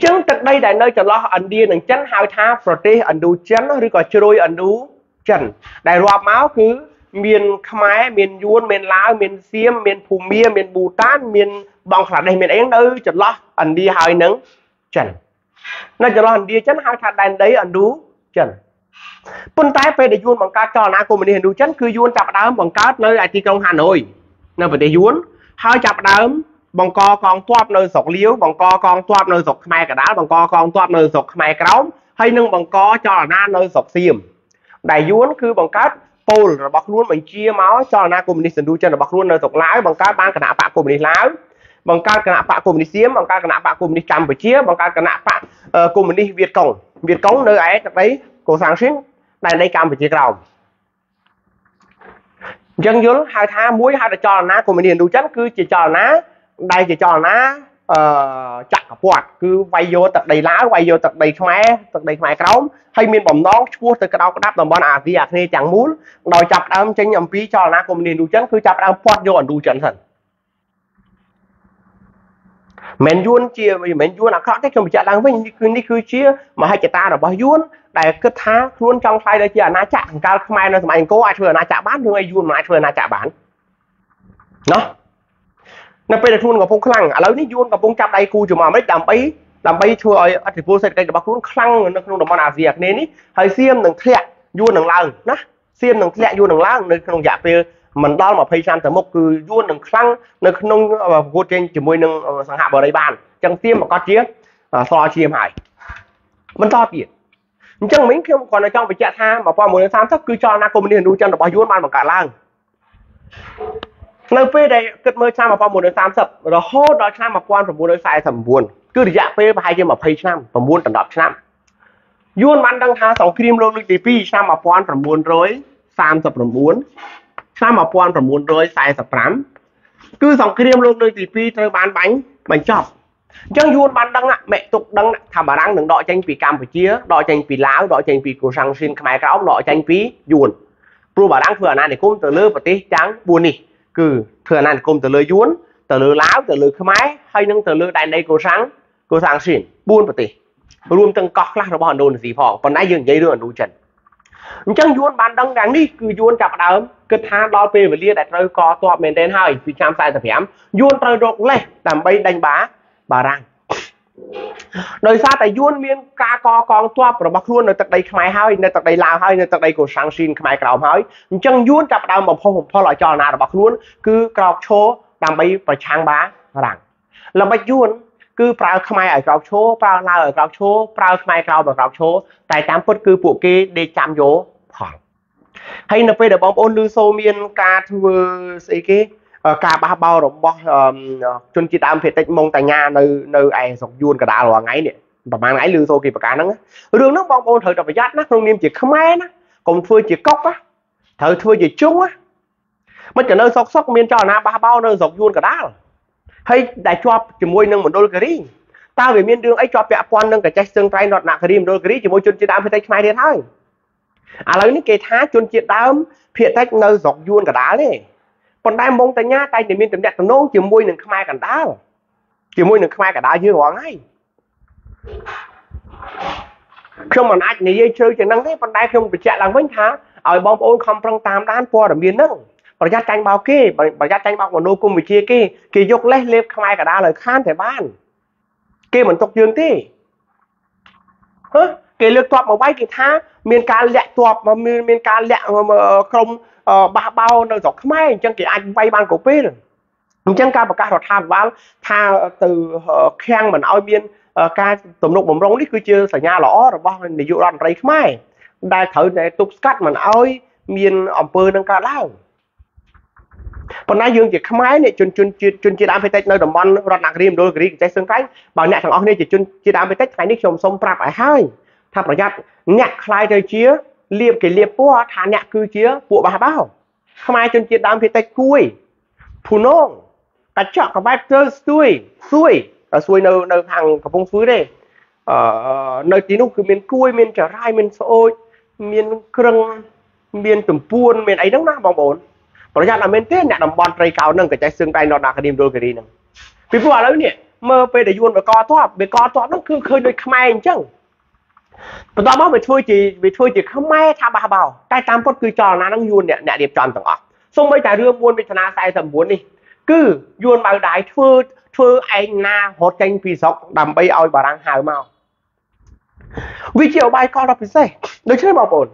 chẳng từ đây đại nơi cho lo ấn đĩa đằng chân hai tha protein ấn đu chân rồi có chơi ấn đu chân đại loa máu cứ miền Khmer miền Yuan miền Lào miền Xiêm miền Phù Mì miền Bù Tát miền Bang Phật đây miền ấy nơi cho lo ấn đĩa hai nắng chân nơi cho lo ấn đĩa chân hai tha đàn đấy ấn đu chân Pun tay về để yuan bằng cá cho na của mình đi hình đu chân cứ yuan chạm đám bằng cá nơi ai ti công Hà Nội nơi phải để yuan hai chạm đám Bằng co con toát nơi sọc liếu, bằng co con toát nơi sọc Khmer cả đá, bằng co con toát nơi sọc Khmer kéo, hay nâng bằng co cho là na nơi sọc xiêm. Đại yến cứ bằng cách pol rồi bọc luôn mình chia máu cho là na cùng mình sần đu chân rồi bọc luôn nơi sọc lái bằng cách ban cả đá bạc cùng mình lái. Bằng cách cả đá bạc cùng mình xiêm, bằng cách cả đá bạc cùng mình chăm và chia, bằng cách cả đá bạc cùng mình đi Việt Cộng, Việt Cộng nơi ấy đấy cổ sáng sinh. Đại này cam và chia cầu. Dân yến hai tháng muối hai là cho là na cùng mình đu chân cứ chỉ cho là na đây chỉ cho nó uh, chặt cả quạt cứ vay vô tận đầy lá vay vô tận đầy Khmer tận đầy Khmer kéo hay miền bồng nón cua từ cái đầu đáp đồng bọn à gì à thế chẳng muốn đòi chặt âm tranh nhầm phí cho nó cùng nền đu chân cứ chặt âm quạt vô đu chân thần men yun chia men yun là khác cái trong chặt đang với cứ đi cứ chia mà hai chị ta là bao yun đại cứ thá luôn trong tay đây chia nó chặt cao Khmer nó mà anh cố ai thừa nó chặt bán thương ai yun mà ai thừa nó chặt bán đó. Nó bây giờ thun của phong khăng, à lấy ní yun của phong chập đây cù chùm mà mấy đầm bay đầm bay thưa ấy, thì vô sẽ đây là bác luôn khăng nó không được món à việc nên ní hơi xiêm đừng thẹn yun đừng lăng, nó xiêm đừng thẹn yun đừng lăng nên không giả về mình đo mà phê san tới một cứ yun đừng khăng nên không vô trên chỉ môi đừng sang hạ vào đây bàn, chẳng xiêm mà có chiếc, so chiêm hải, mình to tiền, chẳng mấy khi còn ở trong phải chạy tha mà qua một đến tam thấp cứ cho na cô mình đu chân là bao yun ban bằng cả lăng. Nơi phê đây kết mơ xa mà qua một đến tam sập rồi hô đó xa mà quan rồi mua đối sai thầm buồn cứ để dạ phê và hai kia mà phê năm và muốn tầm đọc năm yun bán đăng thá sóng kim lô lịch tí xa mà quan rồi muốn rồi tam sập rồi muốn xa mà quan rồi muốn rồi sai sập lắm cứ sóng kim lô lịch tí thôi bán bánh bánh chọc chẳng yun bán đăng ạ mẹ tục đăng thầm bà đăng đừng đọ tranh vì Campuchia đọ tranh vì Láo đọ tranh vì cổ sang xin Khmer cáo đọ tranh vì yun rồi bà đăng vừa này để cũng từ lơ và tí trắng buồn đi cứ thừa này cùng từ lưới yến từ lưới Láo từ lưới Khmer hay những từ lưới đại đây cô sáng cô sáng xỉn buôn một tỷ luôn từng cọc là nó bọn đồn gì phỏng còn nãy dừng dây đường đủ trần chẳng yến bán đăng đáng đi cứ yến chặt đá cứ tha đo về và lia đặt rơi có tọa mền đen hơi vì chạm sai tập hẻm yến rơi rột lên làm bay đánh bá bà răng đời xa tại yến miên ca co con tọa và bạc luôn ở tận đây Khmer hơi nơi tận đây Lào hơi nơi tận đây cô sáng xỉn Khmer cầu hơi chẳng yến chặt đá mà phong phong loại trò nào là bạc luôn cứ cào chố làm bay và chang bá rằng là bạch yến cứ pha Khmer ở cào chố pha Lào ở cào chố pha Khmer cào và cào chố tại tam phút cứ bộ kia để chạm vô khoảng hay là về để bóng ôn lưu xô miên ca thưa sĩ kia ca ba bao rồi bó chân chị tam phải tách mông tại nhà nơi nơi ai sọc yun cả đá là ngay nè và mang ngay lưu xô kì và cá nắng đường nước bóng ôn thời đọc phải dắt nát không niêm chỉ Khmer nó còn phơi chỉ cốc á thời thưa chỉ chung á mất cả nơi sọc sọc miên cho na ba bao nơi sọc yun cả đá hay đại cho chỉ môi nâng một đôi gri tao về miên đường ấy cho vẽ quan nâng cả trái xương trái nọt nạc gri một đôi gri chỉ môi chân chị tam phải tách Khmer thế thôi à lấy những cái thá chân chị tam phải tách nơi sọc yun cả đá đấy còn đại mông tại nhà tay thì mình tìm đẹp tầm nôn chỉ môi nâng Khmer cả đá chỉ môi nâng Khmer cả đá dưới hóa ngay không mà anh này dây chơi chẳng năng thế còn đại không bị chạy làng bánh thá ở bóng ôn không trong tam đan qua ở miền nâng và giá tranh bao kia và giá tranh bao của nô cung bị chia kia kỳ dục lấy liếp Khmer cả đá lời khan thể ban kia mình tục dương tí hứ kỳ lược toạp mà bay kỳ thá miền ca lẹ toạp mà miền ca lẹ không ba bao nơi dọc Khmer chẳng kì anh vay ban cổ phê rồi chẳng ca bà ca thả vào tha từ khang mình ôi miên ca tùm nục bổng rống đi cứ chưa xảy nhà lõ rồi bao mình dụ đoàn rây Khmer đại thử này tục cắt mình ôi miên ổng pơ nâng ca lao còn nãy dương chỉ Khmer này chun chun chun chia đám phải tách nơi đồng bọn rọt nặng riêng đôi gri trái xương cái bảo nhẹ thằng ông này chỉ chun chia đám phải tách cái nước sông sông prap phải hai thà phải giặt nhẹ khai trời chia liệp cái liệp po thà nhẹ cứ chia bộ bà bao Khmer chun chia đám phải tách cùi phù nông cá chọt cá bát tơ xuôi xuôi ở xuôi nơi nơi hàng cả vùng phứ đây ở nơi tí nung cứ miền cùi miền trở rai miền sôi miền kreng miền tẩm buôn miền ấy đúng không bằng bốn còn ra là bên thế nhà đồng bọn tây cao nâng cái trái xương tay nó đặt cái đêm đôi cái đi nè vì vừa nói nè mơ về để yun và co thoát về co thoát nó cứ khơi đôi Khmer chứ còn tao bảo về chơi chỉ về chơi chỉ Khmer tham bà bảo tay tam phút cứ tròn là nó yun nè nè đẹp tròn tầng ạ xong mấy trái rương buôn bị thà sai tầm buôn đi cứ yun bao đại thưa thưa anh na hot tranh phi sọc đầm bay oi bà đang hào màu vì chiều bay co đọc phi xe đối chơi bảo bổn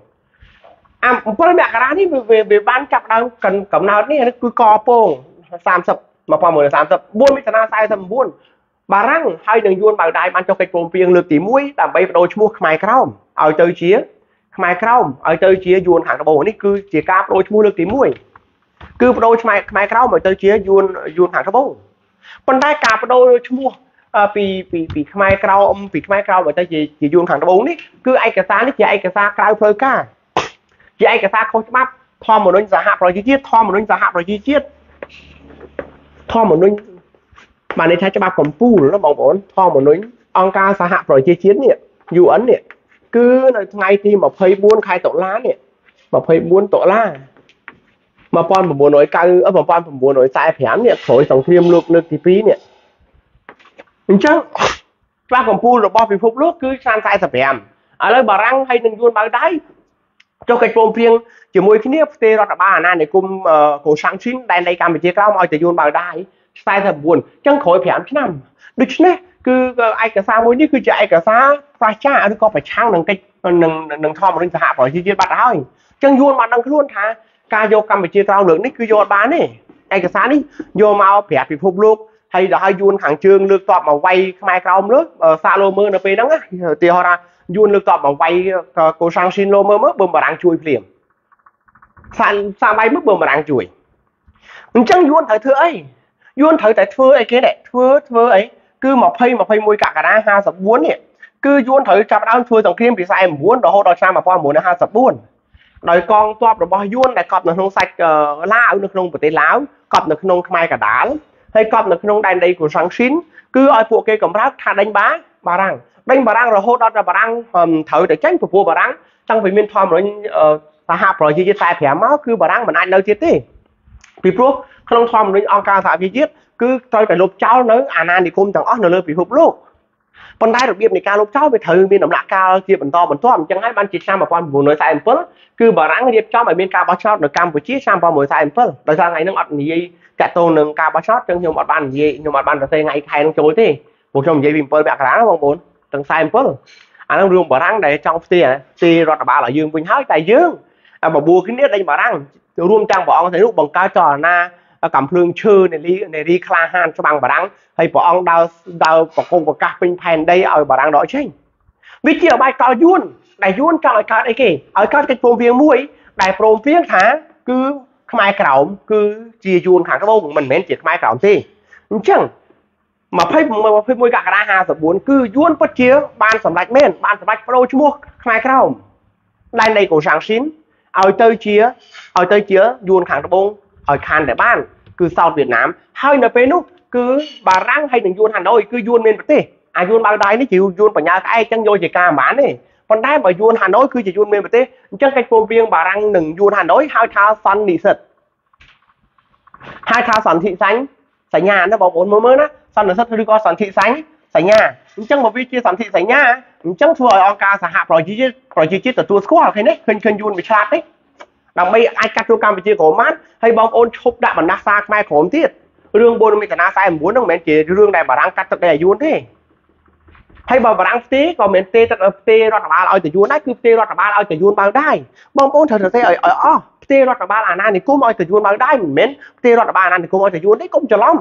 à, một cái mẹ cái này về về ban chặt đang cần cầm nào đấy cứ co pong sam sập một nghìn chín trăm tám mươi tư บารังហើយនឹងយួនបៅដៃបានចុះកិច្ចព្រមព្រៀងលើកទី mà nên thấy cho bà còn pù nó bảo vốn thò một núi ông ca xa hạ rồi chia chiến nè dù ấn nè cứ ngay thì mà phơi buôn khai tổ lá nè mà phơi buôn tổ lá mà con mà muốn nói căng ấp mà con mà muốn nói sai phèn nè thổi sòng thêm lục nước thì phí nè mình chắc bà còn pù rồi bao vì phúc lúc cứ san sai sập phèn ở đây bà răng hay đừng buôn bao đáy cho cái phôm riêng chỉ mỗi cái nếp tê rót ba hà na để cùng cổ sáng xuyên đài này cầm chia cao mọi chỉ buôn bao đáy sai thật buồn chẳng khỏi phản chứ nằm được chứ nè cứ ai cả xa mỗi như cứ chạy cả xa phải cha nó có phải trang nâng cách nâng nâng thò một lên hạ phải chia chia bát áo chẳng vuông mà nâng luôn thà ca vô cầm phải chia tao lượng đấy cứ vô bán này ai cả xa đi vô màu phẻ bị phục luôn hay là hai vuông hàng trường lược tọt mà quay mai cao ông nước xa lô mơ nó về đó á thì họ ra vuông lược tọt mà quay cô sang xin lô mơ mất bơm mà đang chui liền sàn xa bay mất bơm mà đang chui chẳng vuông thời thưa ấy Yun thử tại thưa ấy kia này thưa thưa ấy cứ mà phây mà phây môi cả cả đá ha sập buôn nè cứ Yun thử chạm đau thưa dòng kim thì sai em buôn đó hô đó sao mà qua muốn ha sập buôn đòi con toa rồi bao Yun này cọp nó không sạch lá được không của tế láo cọp được không mai cả đá hay cọp được không đàn đây của sáng xín cứ ở phụ kia cầm rác thà đánh bá bà răng đánh bà răng rồi hô đó là bà răng thử để tránh của vua bà răng tăng về miền thom rồi ta hạ rồi chia tay thẻ máu cứ bà răng mà anh đâu chết đi vì pro không thom đến ông ca thả vi giết cứ coi cái lục cháu nữa à nan thì cũng chẳng ót nữa lên bị hụp luôn con đai đặc biệt này ca lục cháu bị thử bên động lạc ca kia bẩn to bẩn to mình chẳng hay ban chỉ sang mà con buồn nói sai em phớt cứ bà ráng điệp cho mà bên ca báo chót được cam của chiếc sang vào mùi sai em phớt rồi ra ngày nước ọt gì cả tô nương ca báo chót trong nhiều mặt bàn gì nhiều mặt bàn là xây ngày khai nó chối thế một trong dây bình phơi bạc rá không bốn từng sai em phớt anh đang rung bà ráng để trong tia tia rồi bà là dương bình hái tài dương à mà bùa cái nét đây bà ráng rung trang bỏ ông thấy lúc bằng cá trò na cảm phương chư này đi này đi kha han cho bằng bà đắng hay bỏ ông đào đào bỏ công của các bên phèn đây ở bà đang nói chênh vì chiều bài cao Yun đại Yun cao lại cao đấy kì ở các cái phồn viên mũi đại phồn viên hả cứ mai cào cứ chia Yun hả các ông mình mến chỉ mai cào gì chẳng mà phê mà phê môi cả cả hà sập buồn cứ Yun bất chia ban sầm lạch men ban sầm lạch pro mua mai cào đây này cổ sáng xín ở tới chia ở tới chia Yun hàng các ông ở Khan để ban cứ sau Việt Nam hơi là bên lúc cứ bà răng hay đừng Yun Hà Nội cứ Yun miền Bắc đi à Yun bao đáy nó chịu Yun vào nhà ai chẳng vô chỉ ca bán này còn đáy mà Yun Hà Nội cứ chỉ Yun miền Bắc đi chẳng cách vô viên bà răng đừng Yun Hà Nội hai thao son nị sệt hai thao son thị sánh sánh nhà nó bảo bốn mới mới đó son nị sệt thôi coi son thị sánh sánh nhà chẳng một vi chia son thị sánh nhà chẳng thua ở ca xã hạ rồi chứ rồi chứ chết từ tua squat thế đấy khên khên Yun bị chặt đấy làm mấy ai cắt cam bị chia cổ mát hay bom ôn chụp đạn mà nát xa mai khổm tiết lương bồn mình cả nát sai muốn đâu mẹ chỉ lương này bà đang cắt tật đầy Yun thế hay bà bà đang té còn mẹ té tật té rót ba ơi từ Yun đấy cứ té rót ba ơi từ Yun bao đai bom ôn thật thế ở ở té rót ba là nan thì cũng ơi từ Yun bao đai mẹ té rót ba nan thì cũng ơi từ Yun đấy cũng chờ lắm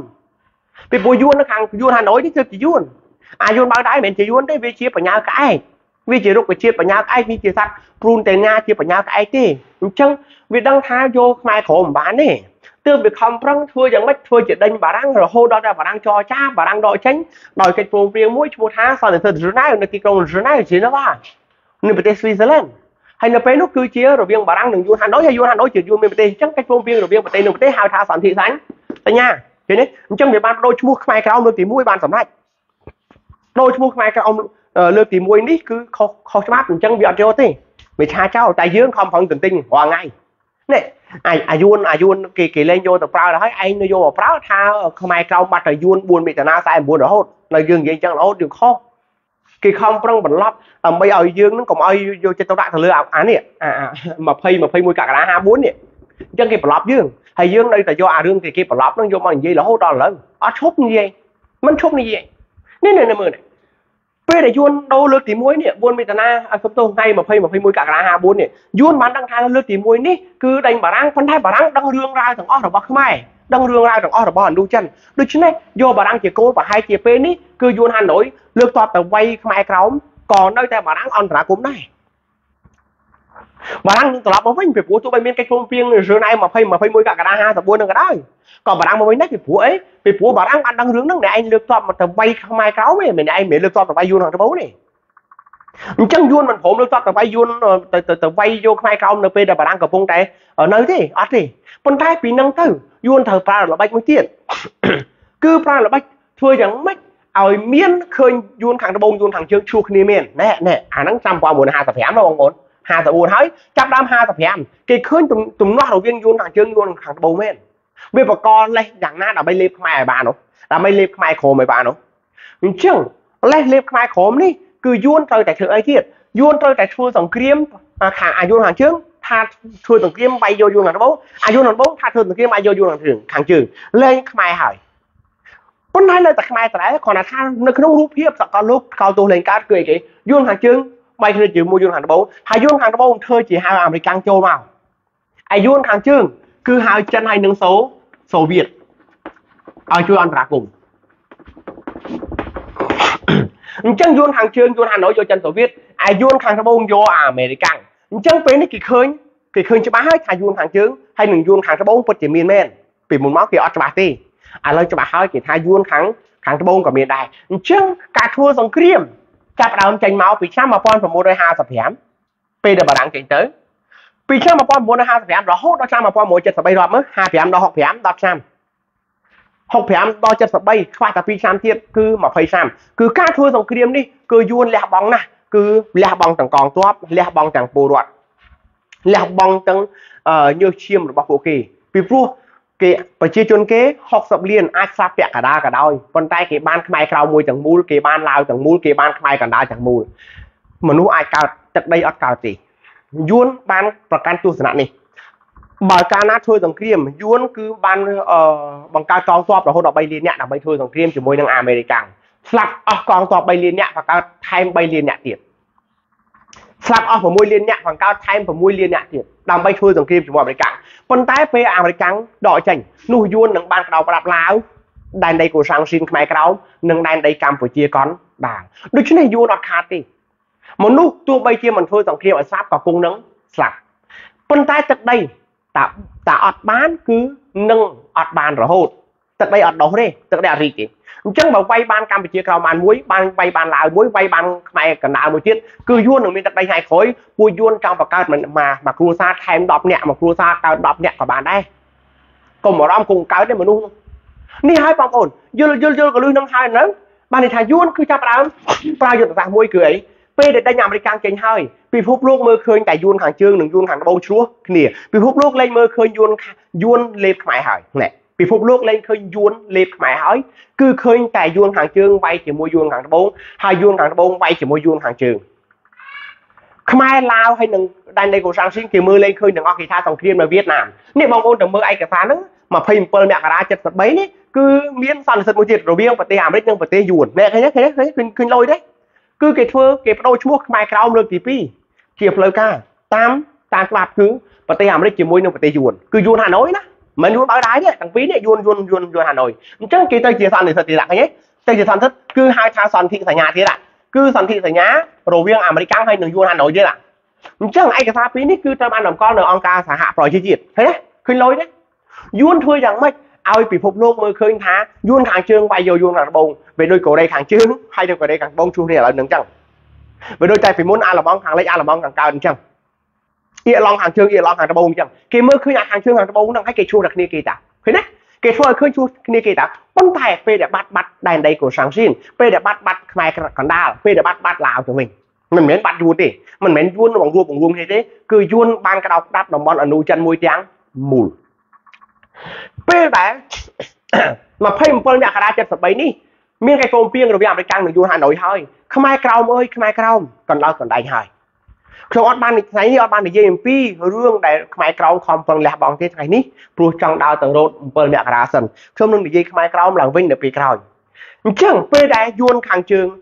vì bùi Yun nó hàng Yun Hà Nội đấy chưa chỉ Yun à Yun bao đai mẹ chỉ Yun đấy vì chia vào nhà cái vì chỉ lúc phải chia vào nhà cái vì chia sắt prun tiền nhà chia vào nhà cái thế chẳng vì đang tha vô mai khổm bán này tương việc không răng thưa chẳng mất thưa chỉ đánh bà đang rồi hô đó ra bà đang cho cha bà đang đòi tránh đòi cái phù riêng mũi một tháng sau này thật rứa này là cái công rứa này chỉ nó ba nên bị tê Switzerland hay là phải lúc cứ chia rồi viên bà đang đừng Yun Hà Nội hay Yun Hà Nội chỉ Yun miền Tây chắc cách phù riêng rồi viên Tây miền Tây hào thà sản thị sánh tại nhà thế đấy chẳng việc ban đôi mua mai cái ông được thì mũi ban sắm lại đôi mua mai cái ông được thì mũi nít cứ khó khó mát chẳng bị ăn cho thế bị cha cháu tại dương không phận tình tình hòa ngay này ai ai Yun ai Yun kỳ kỳ lên vô tập phao là thấy anh nó vô vào phao tha không ai câu mặt rồi Yun buồn bị tà na sai buồn đó hốt là dương vậy chẳng lỗ được khó kỳ không trong bẩn lót bây giờ dương nó còn ai vô trên tàu đại thằng lừa án nè à mà phây mà phây môi cả cả ha bốn nè chẳng kỳ bẩn lót dương hay dương đây là do à dương thì kỳ bẩn lót nó vô mình gì là hốt đòn lớn ở chốt như vậy mình chốt như vậy nên này là mượn bây giờ Yun đâu lướt tí muối nè buôn bị tana à không tôi ngay mà phây mà phây muối cả cả hà buôn nè Yun bán đăng thang lướt tí muối nè cứ đánh bà răng con thai bà răng đăng lương ra thằng ó thằng bác mai đông rương lai trong ở bờ đu chân đôi chân này vô bà đang chỉ cố và hai chỉ pin ní cứ vun Hà Nội lược toạt từ quay mai cào còn nơi ta bà đang on ra cũng này bà đang tập một mình về phố tụi bay miền cái thôn phiêng giờ này mà phơi mà phơi mũi cả cả đa ha tập buôn được cả đấy còn bà đang một mình đấy về phố ấy về phố bà đang ăn đang rướng đang này anh lược toạt mà từ quay mai cào ấy mình anh miền lược toạt từ quay vun hàng bố này chẳng vun mình phổ lược toạt từ quay vun từ từ từ quay vô mai cào nơi đây bà đang gặp phong trai ở nơi thế ở gì phong trai vì năng tử vun thờ pha là bách mới tiền cứ pha là bách thôi chẳng mấy ơi miên khơi vun hàng bông vun hàng chương chu kia miền nè nè à nắng trăm qua buồn hà tập hẻm đâu ông hà tập buồn hỡi trăm đam hà tập hẻm cái khơi tụm tụm loa đầu viên vun hàng chương vun hàng bông miền về bà con lấy chẳng na đã bay lép mai bà nó đã bay lép mai khổ mày bà nó mình chừng lấy lép mai khổ đi cứ vun rồi tại thượng ấy thiệt vun rồi tại thua dòng kiếm hàng à vun hàng chương tha thua dòng kiếm bay vô vun hàng bông à vun hàng bông tha thua dòng kiếm bay vô vun hàng trường hàng trường lên mai hỡi con nói lời tạc mai tạc còn là tha nó không rút hiếp tạc con lúc cao tu lên cát cười kì dương hàng chương mày thì chịu mua dương hàng bông hai dương hàng bông thơ chỉ hai làm thì càng châu vào ai dương hàng chương cứ hai chân hai nâng số số Việt ai chui ăn ra cùng chân dương hàng chương dương hàng nói vô chân số Việt ai dương hàng bông vô à mày thì càng chân phế này kì khơi kì khơi cho bá hết hai dương hàng chương hay đừng dương hàng bông vật chỉ miền men vì muốn máu kì ở cho bà tì à lời cho bà hỏi thì thay vun kháng kháng cái bông của miền đại chứ cả thua dòng kìm chạp đào tranh máu vì sao mà con phải mua đôi hai tập hẻm bây giờ bà đang chạy tới vì sao mà con mua đôi hai tập hẻm đó hốt đó sao mà con mua chân tập bay đọt mất hai hẻm đó học hẻm đọt sam học hẻm đo chân tập bay khoai tập phi sam thiệt cứ mà phơi sam cứ cả thua dòng kìm đi cứ vun lẹ bóng nè cứ lẹ bóng chẳng còn toát lẹ bóng chẳng bù đọt lẹ bóng chẳng như chim được bao cổ kỳ vì vua cái bây giờ chôn kế học tập liền ai sắp vẽ cả đa cả đôi con tay cái ban mai cào mùi chẳng mùi cái ban lao chẳng mùi cái ban mai cả đa chẳng mùi mà nu ai cào chặt đây ở cào gì yun banประกันตัวสนะนี่บ่าการนัดช่วยสังเกตยวนคือบ้านเอ่อบางการกองสอบเราคนออกไปเรียนเนี่ยเราไปช่วยสังเกตอยู่มวยทางอเมริกันสลับออกกองสอบไปเรียนเนี่ยฝั่งการไทม์ไปเรียนเนี่ยเตียดสลับออกผมมวยเรียนเนี่ยฝั่งการไทม์ผมมวยเรียนเนี่ยเตียดเราไปช่วยสังเกตอยู่มวยอเมริกันcon tay về à phải cắn đòi chảnh nuôi vuông nâng ban đầu đạp láo đàn đầy của sang xin máy kéo nâng đàn đầy cam của chia con bảng đôi chỗ này vuông đọt khát đi một lúc tua bay chia mình thôi dòng kia ở sáp có cung nắng sạc con tay tật đây tạ tạ ọt bán cứ nâng ọt bàn rồi hột tật đây ọt đó đi tật đây gì kì chẳng bảo quay ban cam của chia kéo bàn muối ban quay bàn láo muối quay bàn mày cả nào một chiếc cứ vuông ở bên tật đây hai khối vui vuông trong và cao mình mà mà cua xa thêm đọp nhẹ mà cua xa cao đọp nhẹ của bạn đây còn một đom cùng cái đấy mà luôn ni hai vòng ổn dưa dưa dưa có lưu năm hai nữa bạn này thay vuông cứ chắp đám pha dột dạng môi cười p để đây nhà mình càng chênh hơi vì phút lúc mơ khơi tại vuông hàng chương đừng vuông hàng bầu chúa nè vì phút lúc lên mơ khơi vuông vuông liệt mày hỏi nè vì phút lúc lên khơi vuông liệt mày hỏi cứ khơi tại vuông hàng chương vay chỉ mua vuông hàng bốn hai vuông hàng bốn vay chỉ mua vuông hàng chương Khmer Lao hay đừng đàn đây của sang xin kì mưa lên khơi đừng ngọc kỳ tha dòng kia mà Việt Nam nếu mong ôn đừng mơ ai cả phá nữa mà phim Pearl mẹ cả ra chật sật bấy đấy cứ miễn sàn sật một chiếc rồi biếng và tê hàm đấy nhưng và tê dùn mẹ cái đấy cái đấy kinh kinh lôi đấy cứ cái thưa cái đôi chuốc mai cao được tí pi kịp lời ca tam tam bạc cứ và tê hàm đấy chỉ môi nhưng và tê dùn cứ dùn Hà Nội đó mình dùn báo đái đấy thằng phí đấy dùn dùn dùn dùn Hà Nội chắc kỳ tây chia sàn thì sật thì lạ cái đấy tây chia sàn thất cứ hai cha sàn thị thành nhà thế lại cứ sẵn thị sẵn nhá rồi viên American hay đừng vua Hà Nội chứ là chẳng ai cái tháp phí cứ cho ban làm con là ông ca xã hạ rồi chi tiết thế khơi lối đấy vua thôi rằng mấy ai bị phục luôn mới khơi thá vua hàng chương bay vô vua hàng bông về đôi cổ đây hàng chương hay đôi cổ đây hàng bông chu này là đừng chẳng về đôi tay phải muốn a là bông hàng lấy a là bông hàng cao đừng chẳng ia long hàng chương ia long hàng bông chẳng cái mơ khơi hàng chương hàng bông đang hay cái chu đặc ni kỳ tạ thế đấy cái thôi khơi chu ni kỳ tạ con thầy về để bắt bắt đàn đầy của sáng xin về để bắt bắt mày còn đa về để bắt bắt lào cho mình mình muốn bắt vuông đi mình muốn vuông bằng vuông bằng vuông như thế cứ vuông ban cái đọc đáp đồng bọn ở núi chân môi trắng mùi về để mà phê một phần nhà cả chân sập bấy đi miếng cái phồng piêng rồi bây giờ phải căng được vuông Hà Nội thôi không ai cầu ơi không ai cầu còn đâu còn đánh hài trong ở ban này thấy ở ban này dây mp rương đại máy kéo còn phần lẻ bằng thế này ní pro trong đào tầng rột phần lẻ cả sần trong nâng dây máy kéo làm vinh được bị cào chẳng p đại yun hàng trường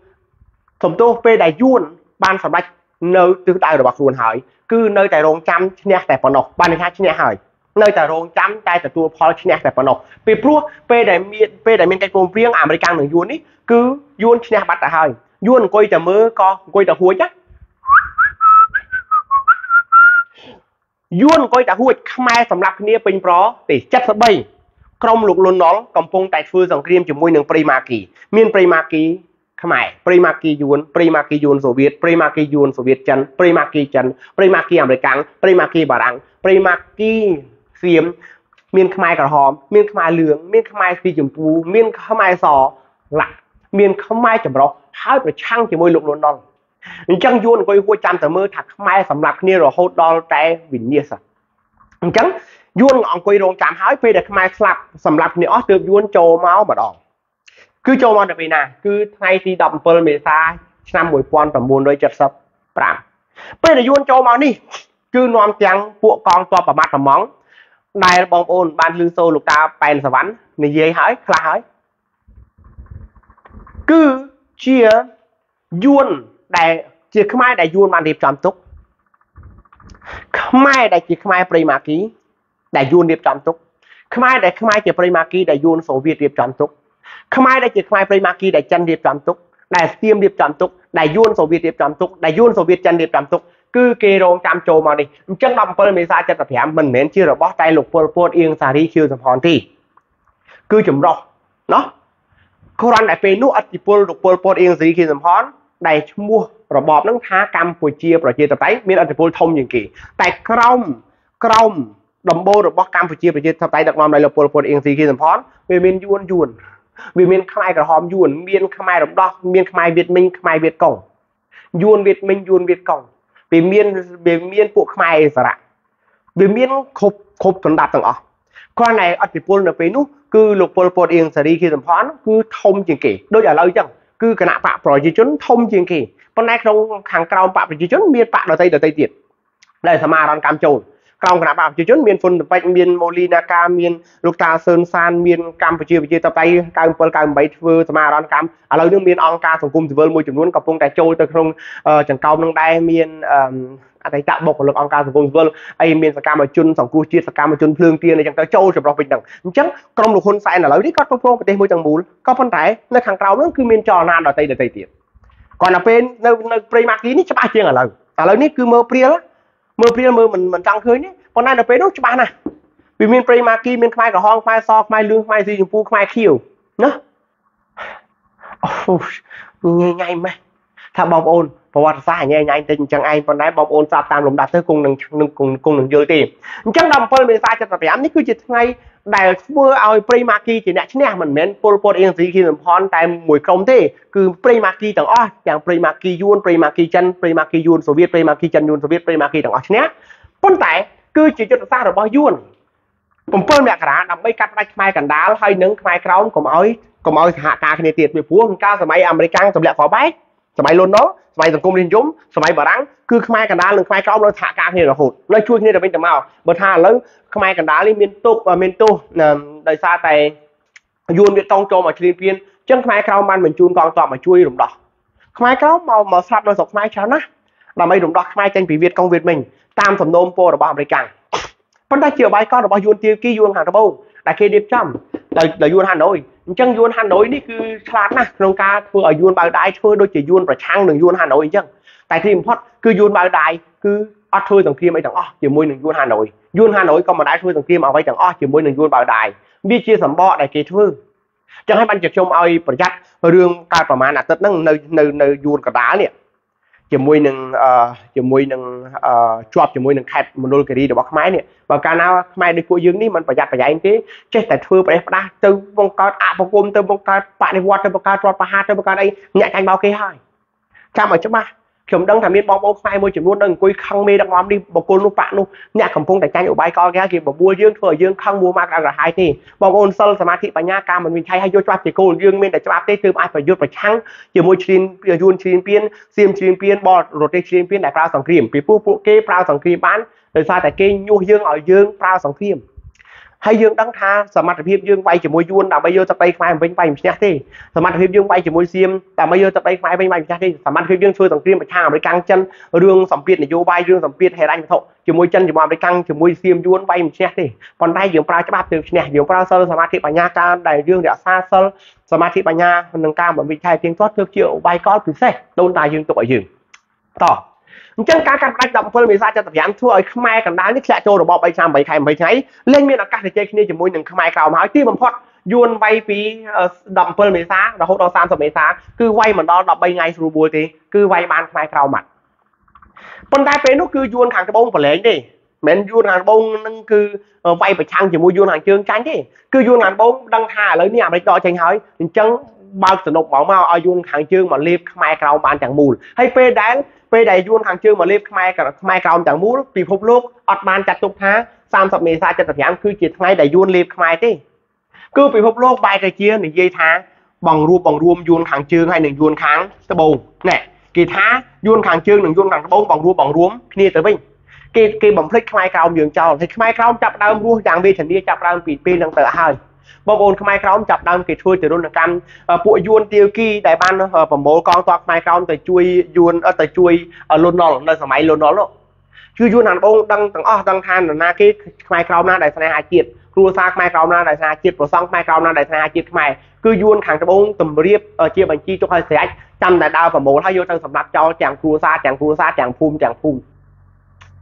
thầm tô p đại yun ban sập bạch nơi từ đại đồ bạc ruồn hỏi cứ nơi tại rồng trăm nhạc tại phần nọc ban này khác nhạc hỏi nơi ta rong chăm trai ta tua politics này nó về pro về để miền về để miền cái vùng riêng American đường yuan ấy cứ yuan china bắt ta hơi yuan coi ta mơ co coi ta hối chắc yuan coi ta hối Khmer sầm lấp nia pin pro để chất sấp bay trong lục lôn nó cầm phong tại phương rằng riêng chỉ môi đường primaki miền primaki Khmer primaki yuan primaki yuan Soviet primaki yuan Soviet chân primaki chân primaki American primaki bà răng primaki xiêm miền Khmer cả hòm miền Khmer lưỡng miền Khmer phi chủng phu miền Khmer sò lạ miền Khmer chấm rọ hai phải chăng chỉ môi lục lôn non chăng yuan coi hua chăm tờ mơ thạc Khmer sầm lạp nia rồi hốt đo trái vịnh nia sập chăng yuan ngọn coi rong chạm hái phê để Khmer sập sầm lạp nia ó từ yuan trồ máu mà đòn cứ cho mong được nè cứ ngay thì đậm phơi mề xa năm buổi quan tầm buồn đôi chật sập bảm bây giờ yuan cho mong đi cứ nom trắng bộ con to và mặt và móng này bong ôn ban lư sâu lục ta bèn sờ bắn này dễ hỏi là hỏi cứ chia yuan đại chia Khmer đại yuan ban điệp trầm túc Khmer đại chia Khmer prima ký đại yuan điệp trầm túc Khmer đại Khmer chia prima ký đại yuan sổ Việt điệp trầm túc Khmer đại chỉ Khmer primaki đại chân điệp trạm túc đại tiêm điệp trạm túc đại yuan Xô Viết điệp trạm túc đại yuan Xô Viết chân điệp trạm túc cứ kê rong trạm trồ mà đi chân đồng pol mê sa chân tập hẻm mình mến chưa rồi bó tay lục pol pol yên xà đi chưa dập hòn thì cứ chấm rong nó Koran đại phê nút ắt chỉ pol lục pol pol yên gì khi dập hòn đại mua rồi bọp nắng tha cam của chia rồi chia tập tay miền ắt chỉ pol thông những kỳ tại krong krong đồng bộ rồi bó cam của chia rồi chia tập tay đặc lòng đại lục pol pol yên gì khi dập hòn về miền yuan yuan vì miền Khmer cả hòm yuan miền Khmer độc đo miền Khmer Việt Minh Khmer Việt Cộng yuan Việt Minh yuan Việt Cộng vì miền vì miền bộ Khmer sao ạ vì miền khốp khốp tuần đạt tầng ở con này ở địa phương là về nút cứ lục pol pol yên xả đi khi làm phán cứ thông chuyện kỹ đôi giờ lâu chẳng cứ cái nạp bạc rồi chỉ chốn thông chuyện kỹ con này trong hàng cao bạc chỉ chốn miền bạc đầu tây đầu tây tiệt đây tham ăn cam trồn trong cả bảo chỉ chốn miền phun bạch miền Molinaka miền Lukta Sơn San miền Campuchia bây giờ tập tay cam phơi cam bảy phơi Samaran cam ở lâu nước miền Angka sùng cung thì vơi môi trường luôn cặp phong đại châu từ không chẳng cao nông đại miền ở đây tạm bộc lực Angka sùng cung vơi ai miền Sakam ở chun sòng cu chia Sakam ở chun phương tiền này chẳng tới châu chụp rọc bình đẳng chắc trong lục hôn sai là lấy đi cắt phong phong để môi trường bùn có phân thái nơi hàng cao nữa cứ miền tròn nan ở tây để tây tiệt còn là bên nơi nơi Primark này chấp ai chiên ở lâu ở lâu này cứ mơ priel mơ priel mơ mình mình tăng khơi nhé con này là pê nốt cho bạn này vì miền primaki miền Khmer cả hong Khmer so Khmer lương Khmer gì chúng phu Khmer kiều nhá ngay ngay mày thà bom ôn và hoạt xã ngay ngay tình chẳng ai con này bom ôn sao tam lồng đặt tới cùng đừng đừng cùng cùng đừng dơ tìm chẳng làm phơi mình sai cho tập giảm cứ chỉ ngay đại vừa ao primaki chỉ nãy chứ nè mình men pol pol yên gì khi mình hòn tại mùi công thế cứ primaki chẳng o chẳng primaki yuan primaki chân primaki yuan Soviet primaki chân yuan Soviet primaki chẳng o chứ nè con tại cứ chỉ cho ta rồi bao yuanผมเพิ่มแหละครับดับไม่กัดไรขมายกันดาลให้หนึ่งขมายคราวผมเอาผมเอาหาตาคณิตเตียดไปพัวผมก้าวสมัยอเมริกันสมัยฝาใบสมัยลนน้องสมัยสังคมเรียนยุ่มสมัยบารังคือขมายกันดาลหนึ่งขมายคราวเราหาตาคณิตเราหุดเราช่วยคณิตเราเป็นจำเอาเบอร์ท่าแล้วขมายกันดาลเมียนตุกเมียนตุโดยซาแต่ยูนเวียดตองโจมาชิลินเพียนจังขมายคราวมันเหมือนจูนกองต่อมาช่วยหลุมดอกขมายคราวมามาสลับเราสกขมายเช้านะเราไม่หลุมดอกขมายจังปีเวียดกองเวียดมิงตามสำนวนโปรระบาดอเมริกันphân ta chiều bài con là bao yuan tiêu kia yuan hàng đâu bao đại kia điệp trăm là là yuan Hà Nội chẳng yuan Hà Nội đi cứ sạt nè nông ca vừa ở yuan Bảo Đại thôi đôi chỉ yuan và trang đường yuan Hà Nội chẳng tại thì thoát cứ yuan Bảo Đại cứ ở thôi thằng kia mấy thằng o chỉ môi đường yuan Hà Nội yuan Hà Nội còn mà đại thôi thằng kia mà mấy thằng o chỉ môi đường yuan Bảo Đại đi chia sầm bọ đại kia thôi chẳng hay ban chụp trong ai phải dắt đường ca và mà là tất năng nơi nơi nơi yuan cả đá liền chỉ môi nâng chỉ môi nâng chọp chỉ môi nâng khẹt một đôi cái đi để bóc máy này và cả nào máy đi cua dương đi mình phải giặt phải giặt cái chết tại thưa phải đa từ bông cát à bông gôm từ bông cát bạn đi qua từ bông cát chọp và hai từ bông cát đây nhẹ canh bao cái hai cha mà chứ ba kiểm đăng thằng biết bong bóng máy môi chỉ muốn đừng cối khăng mê đang ngắm đi bọc côn lúc bạn luôn nhẹ cầm phong để canh ở bài coi cái gì mà bua dương thừa dương khăng bua ma cả là hai thì bong ôn sơ sám thị và nhã cam mình mình hay hay vô chọp thì cô dương mình để chọp tê từ ai phải vô phải trắng chỉ môi chìm dương chìm biên xiêm chìm biên bọt rồi tê chìm biên đại pha sòng kìm bị phu phu kê pha sòng kìm bán rồi sao tại kê nhu dương ở dương pha sòng kìm Hay dương đăng tha, sờ mặt hiệp dương bay chỉ môi yuan, đã bây giờ tập tay khai bên bay mình nhát đi, sờ mặt hiệp dương bay chỉ môi xiêm, đã bây giờ tập tay khai bên bay mình nhát đi, sờ mặt hiệp dương xuôi thẳng xiêm mà cha mới căng chân, đường sầm việt này vô bay đường sầm việt hè anh thọ, chỉ môi chân chỉ mò mới căng chỉ môi xiêm yuan bay mình nhát đi, còn đây dương pra chấp bát từ nhẹ, dương pra sơ sờ mặt hiệp bảy nha ca, đại dương đã xa sơ, sờ mặt hiệp bảy nha, nâng cao mà mình thay tiếng thoát trước triệu bay có từ xe, đôn tài dương tụ ở dương, tỏ. Chân cá cặp đai đậm phơi mì sa cho tập giảm thua ở Khmer cặp đá nước lạ trôi đổ bọt bay sang bay khay bay cháy lên miền Bắc thì chơi kia chỉ môi những Khmer cào mà hỏi tiếc một phút yuan bay phí đậm phơi mì sa rồi hốt đo san sập mì sa cứ quay mà đo đập bay ngay sù bùi thì cứ quay ban Khmer cào mặt con cái phế nó cứ yuan hàng cái bông phải lấy đi mẹ yuan hàng bông nâng cứ quay phải sang chỉ môi yuan hàng chương tránh đi cứ yuan hàng bông đăng hà lấy nhà để đo tranh hỏi chân bao sờ nục bảo mau ai yuan hàng chương mà liệp Khmer cào bàn chẳng mù hay phê đáng về đại dương hàng chương mà liệp Khmer Khmer cào chẳng muốn vì phục lốp ọt bàn chặt tục há sam sập mì sa cho tập giảm cứ chỉ ngay đại dương liệp Khmer đi cứ vì phục lốp bài cái chia này dây thá bằng ruộng bằng ruộng dương hàng chương hay nền dương kháng cái bồn nè kỳ thá dương hàng chương nền dương hàng cái bồn bằng ruộng bằng ruộng kia tới bên kia kia bằng phết Khmer cào nhường cho thì Khmer cào chặt đau ruộng chẳng về thành đi chặt đau bị pin đang tự hơi bông ôn Khmer cào chặt đau kỳ chui từ đôn là cam bụi dương tiêu kia đại ban phẩm bố con toạc Khmer cào từ chui dương ở từ chui ở lôn nón là sắm máy lôn nón luôn chui dương hàng bông đăng đăng o đăng than là na cái Khmer cào na đại sanh hai chiết rùa sa Khmer cào na đại sanh hai chiết bổ sung Khmer cào na đại sanh hai chiết Khmer cứ dương hàng bông tầm riệp ở chia bánh chi cho hai sẹt trăm đại đào phẩm bố hai vô trong sập đặt cho chàng rùa sa chàng rùa sa chàng phum chàng phum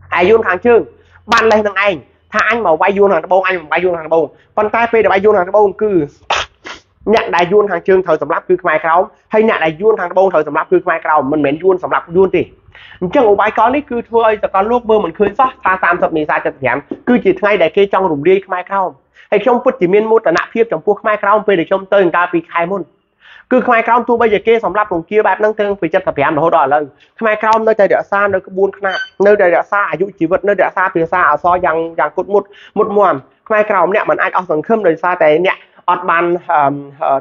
ai dương hàng chương ban lên thằng anh tha anh mà bay yuan hàng bông anh mà bay yuan hàng bông con cái phê để bay yuan hàng bông cứ nhận đại yuan hàng chương thời sầm lấp cứ Khmer cào hay nhận đại yuan hàng bông thời sầm lấp cứ Khmer cào mình mến yuan sầm lấp yuan thì chẳng ổ bài có lý cứ thôi tập con lúc bơ mình khơi xót ta tam sập mì ra chặt giảm cứ chỉ ngay đại kia trong rụng đi Khmer cào hay trong phút chỉ miên mốt là nạp thiếp trong phuộc Khmer cào phê để trong tơi người ta bị khai môn cứ Khmer cào thu bây giờ kia sầm lấp cùng kia bạt năng thương phải chặt tập giảm hồi đó lên Khmer cào nơi trời đã xa nơi buôn nạp nơi trời đã xa dụ chỉ vật nơi đã xa phía xa ở so rằng rằng cột một một mòn Khmer cào nè mình ai ở sừng khơm đời xa tệ nè ọt bàn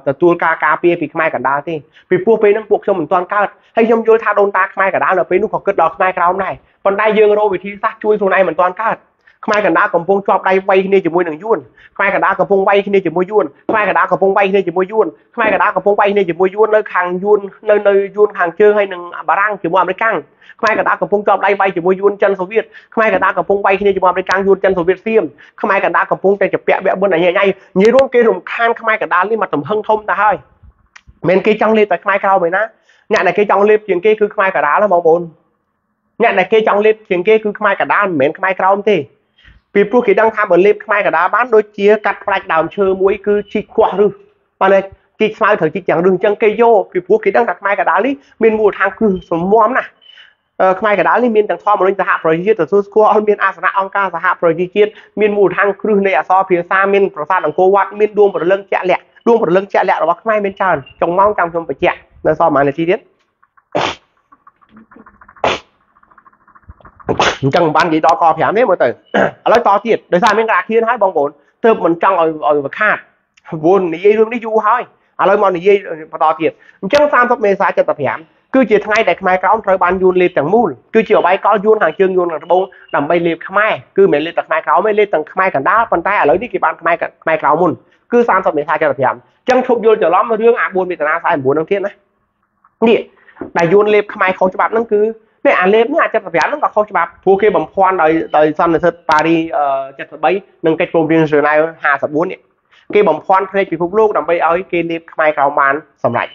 từ tua cá cá pia vì Khmer cả đá thì vì pua pê năng buộc cho mình toàn cao hay trong vô tha đôn ta Khmer cả đá là pê nút hoặc cất đọt Khmer cào này còn đây dương rồi vì thi sát chui xuống này mình toàn cao Khmer cả đá cầm phong chọc đây vay khi này chỉ môi đường yuan Khmer cả đá cầm phong vay khi này chỉ môi yuan Khmer cả đá cầm phong vay khi này chỉ môi yuan Khmer cả đá cầm phong vay khi này chỉ môi yuan nơi hàng yuan nơi nơi yuan hàng chơi hay nâng bà răng chỉ môi Mỹ căng Khmer cả đá cầm phong chọc đây vay chỉ môi yuan chân số Việt Khmer cả đá cầm phong vay khi này chỉ môi Mỹ căng yuan chân số Việt xiêm Khmer cả đá cầm phong tay chỉ bẹ bẹ bên này nhảy nhảy nhảy luôn kia rùng khan Khmer cả đá lên mặt tầm hưng thông ta hơi men kia trong lên tại Khmer cao mày ná nhẹ này kia trong lên chuyện kia cứ Khmer cả đá là màu bồn nhẹ này kia trong lên chuyện kia cứ Khmer cả đá men Khmer cao thì vì phu khí đang tham ở liệp Khmer cả đá bán đôi chia cắt rạch đào chơi muối cứ chích qua rư mà này chích mai thời chích chẳng đường chân cây vô vì phu khí đang đặt Khmer cả đá lý miền mùa hàng cứ sớm móm nè Khmer cả đá lý miền tầng thọ mà lên hạ rồi chia từ suốt qua miền Asana Angka hạ rồi chia miền mùa hàng cứ này ở so phía xa miền Prasad đằng cô quạt miền đuông một lưng chẹt lẹ đuông một lưng chẹt lẹ ở Bắc Mai miền tràn trồng mong trong trong phải chẹt là so mà này chi tiết chẳng ban gì đó co phải mấy mà từ nói to thiệt đời sao mình gạt thiên hai bông bốn từ mình trong rồi rồi mà khát buồn này dây luôn đi du hơi à nói mòn này dây to thiệt chẳng sao thập mê sai cho tập hiểm cứ chỉ thay đại Khmer cào thời ban yun liệp chẳng mùn cứ chiều bay có yun hàng chương yun hàng bông làm bay liệp Khmer cứ mình liệp tập Khmer cào mới liệp tầng Khmer cả đá bàn tay à lấy đi cái bàn Khmer Khmer cào mùn cứ sao thập mê sai cho tập hiểm chẳng chụp yun trở lắm mà riêng à buồn bị tận sai buồn đang thiên đấy nè đại yun liệp Khmer không cho bạn năng cứ cái à liệp nó chặt vẽ nó không chặt thua kia bẩm khoan đời đời son là thật Paris chặt thật bấy nâng cái trôm riêng rồi này hà sập bốn cái bẩm khoan phê bị phục lô làm bay ấy cái liệp Khmer cào màn sầm lại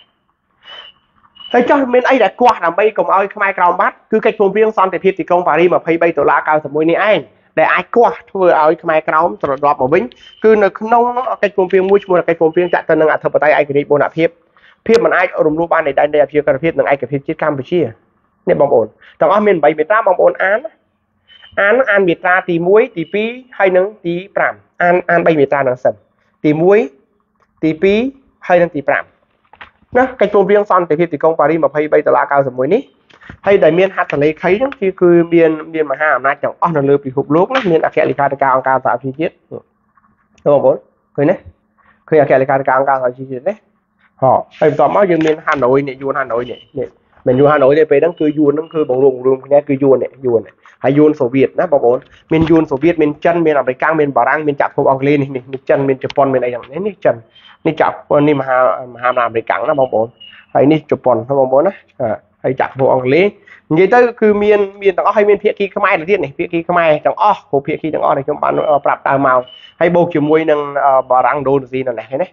thấy cho bên ấy đã qua làm bay cùng ấy Khmer cào bát cứ cái trôm riêng son thì thiệt thì công Paris mà phê bay tổ lá cao sập bốn này anh để ai qua vừa ấy Khmer cào rồi đọp vào vĩnh cứ nó nông cái trôm riêng mua mua là cái trôm riêng chặt tên nâng thật tay ai cái đi bốn thiệp thiệp mà ai ở đồng lúa ban này đây đây thiệp cái thiệp nâng ai cái thiệp chết Campuchia nè bông ổn, trong đó mình bảy biệt ra bông ổn án, án án biệt ra tí muối tí pí hay nướng tí pram, án án bảy biệt ra nướng sần, tí muối tí pí hay nướng tí pram, nè cái trộn riêng son thì khi tí công Paris mà hay bay từ lá cao sầm muối ní, hay đại miền hạt lấy khay đó thì cứ miền miền mà hà na chẳng on là lừa bị hụp lốp đó miền Akia Lika cao cao sáu chi tiết, bông ổn, cười nè, cười Akia Lika cao cao sáu chi tiết đấy, họ, phải tóm máu dân miền Hà Nội này, Yun Hà Nội này, này. Mình mìnhอยู่ฮานอยได้ไปนั่งคือยูนนั่งคือบ่งลงรวมแค่คือยูนเนี่ยยูนเนี่ยไฮยูนโซเวียตนะบ่งบ่เมนยูนโซเวียตเมนจันเมนอเมริกาเมนบารังเมนจากพวกอังกฤษนี่นี่จันเมนญี่ปุ่นเมนอะไรอย่างนี้นี่จันนี่จากนี่มหามหาอเมริกันนะบ่งบ่ไฮนี่ญี่ปุ่นนะบ่งบ่นะอ่าไฮจากพวกอังกฤษnhư thế cứ miền miền tầng ó hay miền phía kia không ai là tiếc này phía kia không ai tầng ó hồ phía kia tầng ó này chúng bạn bạp tàu màu hay bầu chiều muối nâng bờ răng đồ gì là này thế này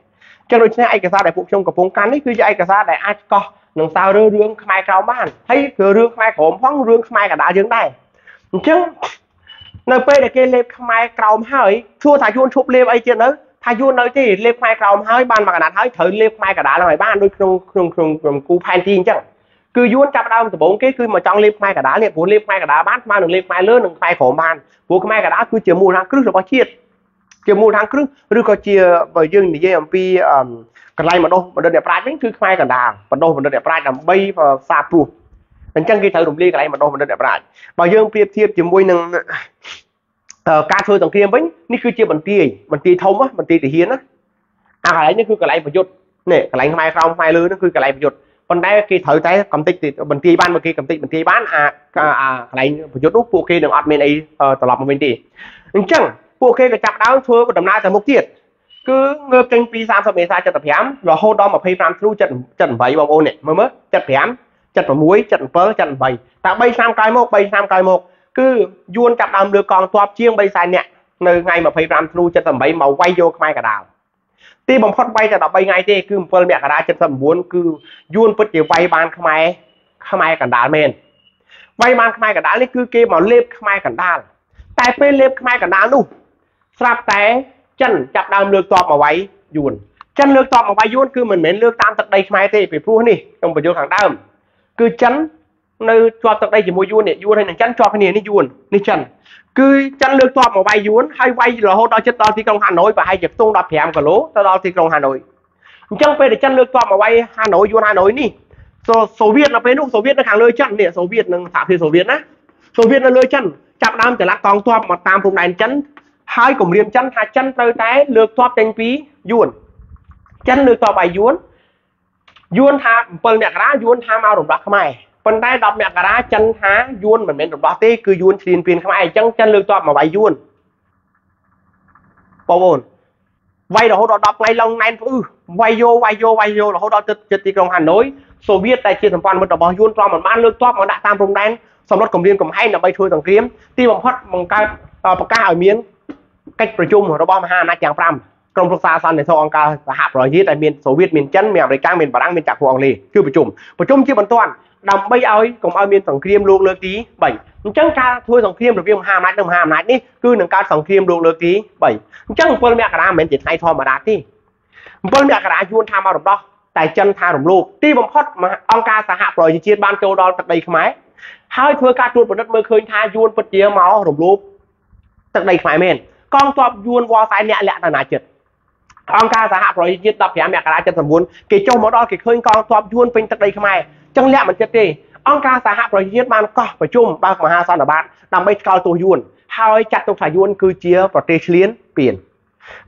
cho nên ai cả sao để phụ trong cặp vòng cán đấy cứ ai cả sao để ai co nâng sao đưa rương không ai cao bán thấy cứ rương không ai khổm phóng rương không ai cả đá dương đây chứ nơi p để kia lép không ai cao hơi chua thải chua chụp lép ai chuyện đó thải chua nói thì lép không ai cao hơi ban mà cả đá hơi thử lép không ai cả đá là phải ban đôi trong trong trong trong cu pan tin chứ cứ yến chạm đau từ bốn cái cứ mà trong liệp mai cả đá liệp bốn liệp mai cả đá bát mai đừng liệp mai lớn đừng mai khổ man bốn cái mai cả đá cứ chiều mùa tháng cứ rồi bao chiết chiều mùa tháng cứ rồi coi chiều bởi dương thì dây làm pi cái này mà đâu mà đơn đẹp trai vẫn cứ mai cả đá mà đâu mà đơn đẹp trai làm bay và xa phù mình chẳng khi thử đồng ly cái này mà đâu mà đơn đẹp trai bởi dương pi thiệp chiều mùi nương ca thôi thằng kia vẫn ní cứ chiều bận tì bận tì thông á bận tì thì hiến á à cái này ní cứ cái này phải dột này cái này mai không mai lớn nó cứ cái này phải dột còn đây khi thử thấy cầm tích thì mình thi ban một kia cầm tích mình thi bán à à này chút lúc phụ kia đừng ăn bên ấy tập lọc một bên đi chẳng phụ kia là chặt đá thua và đầm nai từ mục tiệt cứ ngơ kênh pizza sau mesa chặt tập hẻm rồi hô đó mà phi ram thua trận trận bảy vòng ô này mới mới chặt hẻm chặt vào muối chặt phớ chặt bảy tạo bay sam cài một bay sam cài một cứ vuông chặt đầm được còn toạp chiêng bay sai nhẹ nơi ngay mà phi ram thua chặt tầm bảy màu quay vô mai cả đào thì bằng phật bay là bay ngay thế cứ phơi mẹ cả đá chân sầm muốn cứ yun phật chiều bay ban không ai không ai cả đá men bay ban không ai cả đá đấy cứ kia mà lép không ai cả đá tại phê lép không ai cả đá luôn sạp té chân chặt đam lược to mà bay yun chân lược to mà bay yun cứ mình mến lược tam tận đây không ai thế phải phu này trong video thằng đam cứ chấn nơi cho tận đây chỉ mua yun này yun hay là chấn cho cái này này yun này chân cứ chân lược to mà bay yun hay bay là hô đo chết đo thi công Hà Nội và hay chụp tung đạp hẻm cả lố đo thi công Hà Nội chẳng về để chân lược to mà bay Hà Nội yun Hà Nội đi số Việt là bên lúc số Việt nó hàng lơi chân để số Việt nó thả thì số Việt á số Việt nó lơi chân chạm đam chỉ là con to mà tam vùng này chân hai cùng liềm chân hai chân tới té lược to tên phí yun chân lược to bay yun yun thả phần mẹ cá yun thả mau đồng bạc không ai phần đây đọc mẹ cả đá chân há yun mình mình đọc đó tê cứ yun tiền tiền không ai chân chân lược to mà bay yun bao bồn vay đầu đó đọc ngay lòng này ừ vay vô vay vô vay vô là hỗ đó chật chật thì trong Hà Nội số biết tại trên thẩm quan mình đọc bao yun to mà bán lược to mà đã tam vùng đen xong lót cổng riêng cổng hay là bay thôi thằng kiếm ti bằng phát bằng ca bằng ca ở miếng cách tập trung của nó bom ha na chàng pram trong quốc gia san để thâu ông ca hạ rồi dưới tại miền số biết miền chân mèo để cang miền bà đăng miền chạc hoàng lì chưa tập trung tập trung chưa bận toàn đầm bây ơi cùng ao miền sòng khiêm luộc lược tí bảy chẳng ca thôi sòng khiêm được viêm hàm nát đồng hàm nát đi cứ nâng cao sòng khiêm luộc lược tí bảy chẳng quên mẹ cả đá miền chỉ thay thò mà đá đi quên mẹ cả đá yun tham ao đồng đo tại chân tha đồng luộc ti bằng hot mà ông ca xã hạ rồi chia ban châu đo tận đây không ấy hai thưa ca chuột của đất mơ khơi tha yun vật chia máu đồng luộc tận đây phải miền con toạp yun qua sai nhẹ lẹ là nà chật ông ca xã hạ rồi chia tập hẻm mẹ cả đá chân sầm muốn kì châu máu đo kì khơi con toạp yun phình tận đây không ai chẳng lẽ mình chết đi ông ca xã hạ rồi giết ban co phải chung ba mà hai sao là bạn làm bây cao tuổi yun hai chặt tụ thải yun cứ chia vào tê liên biển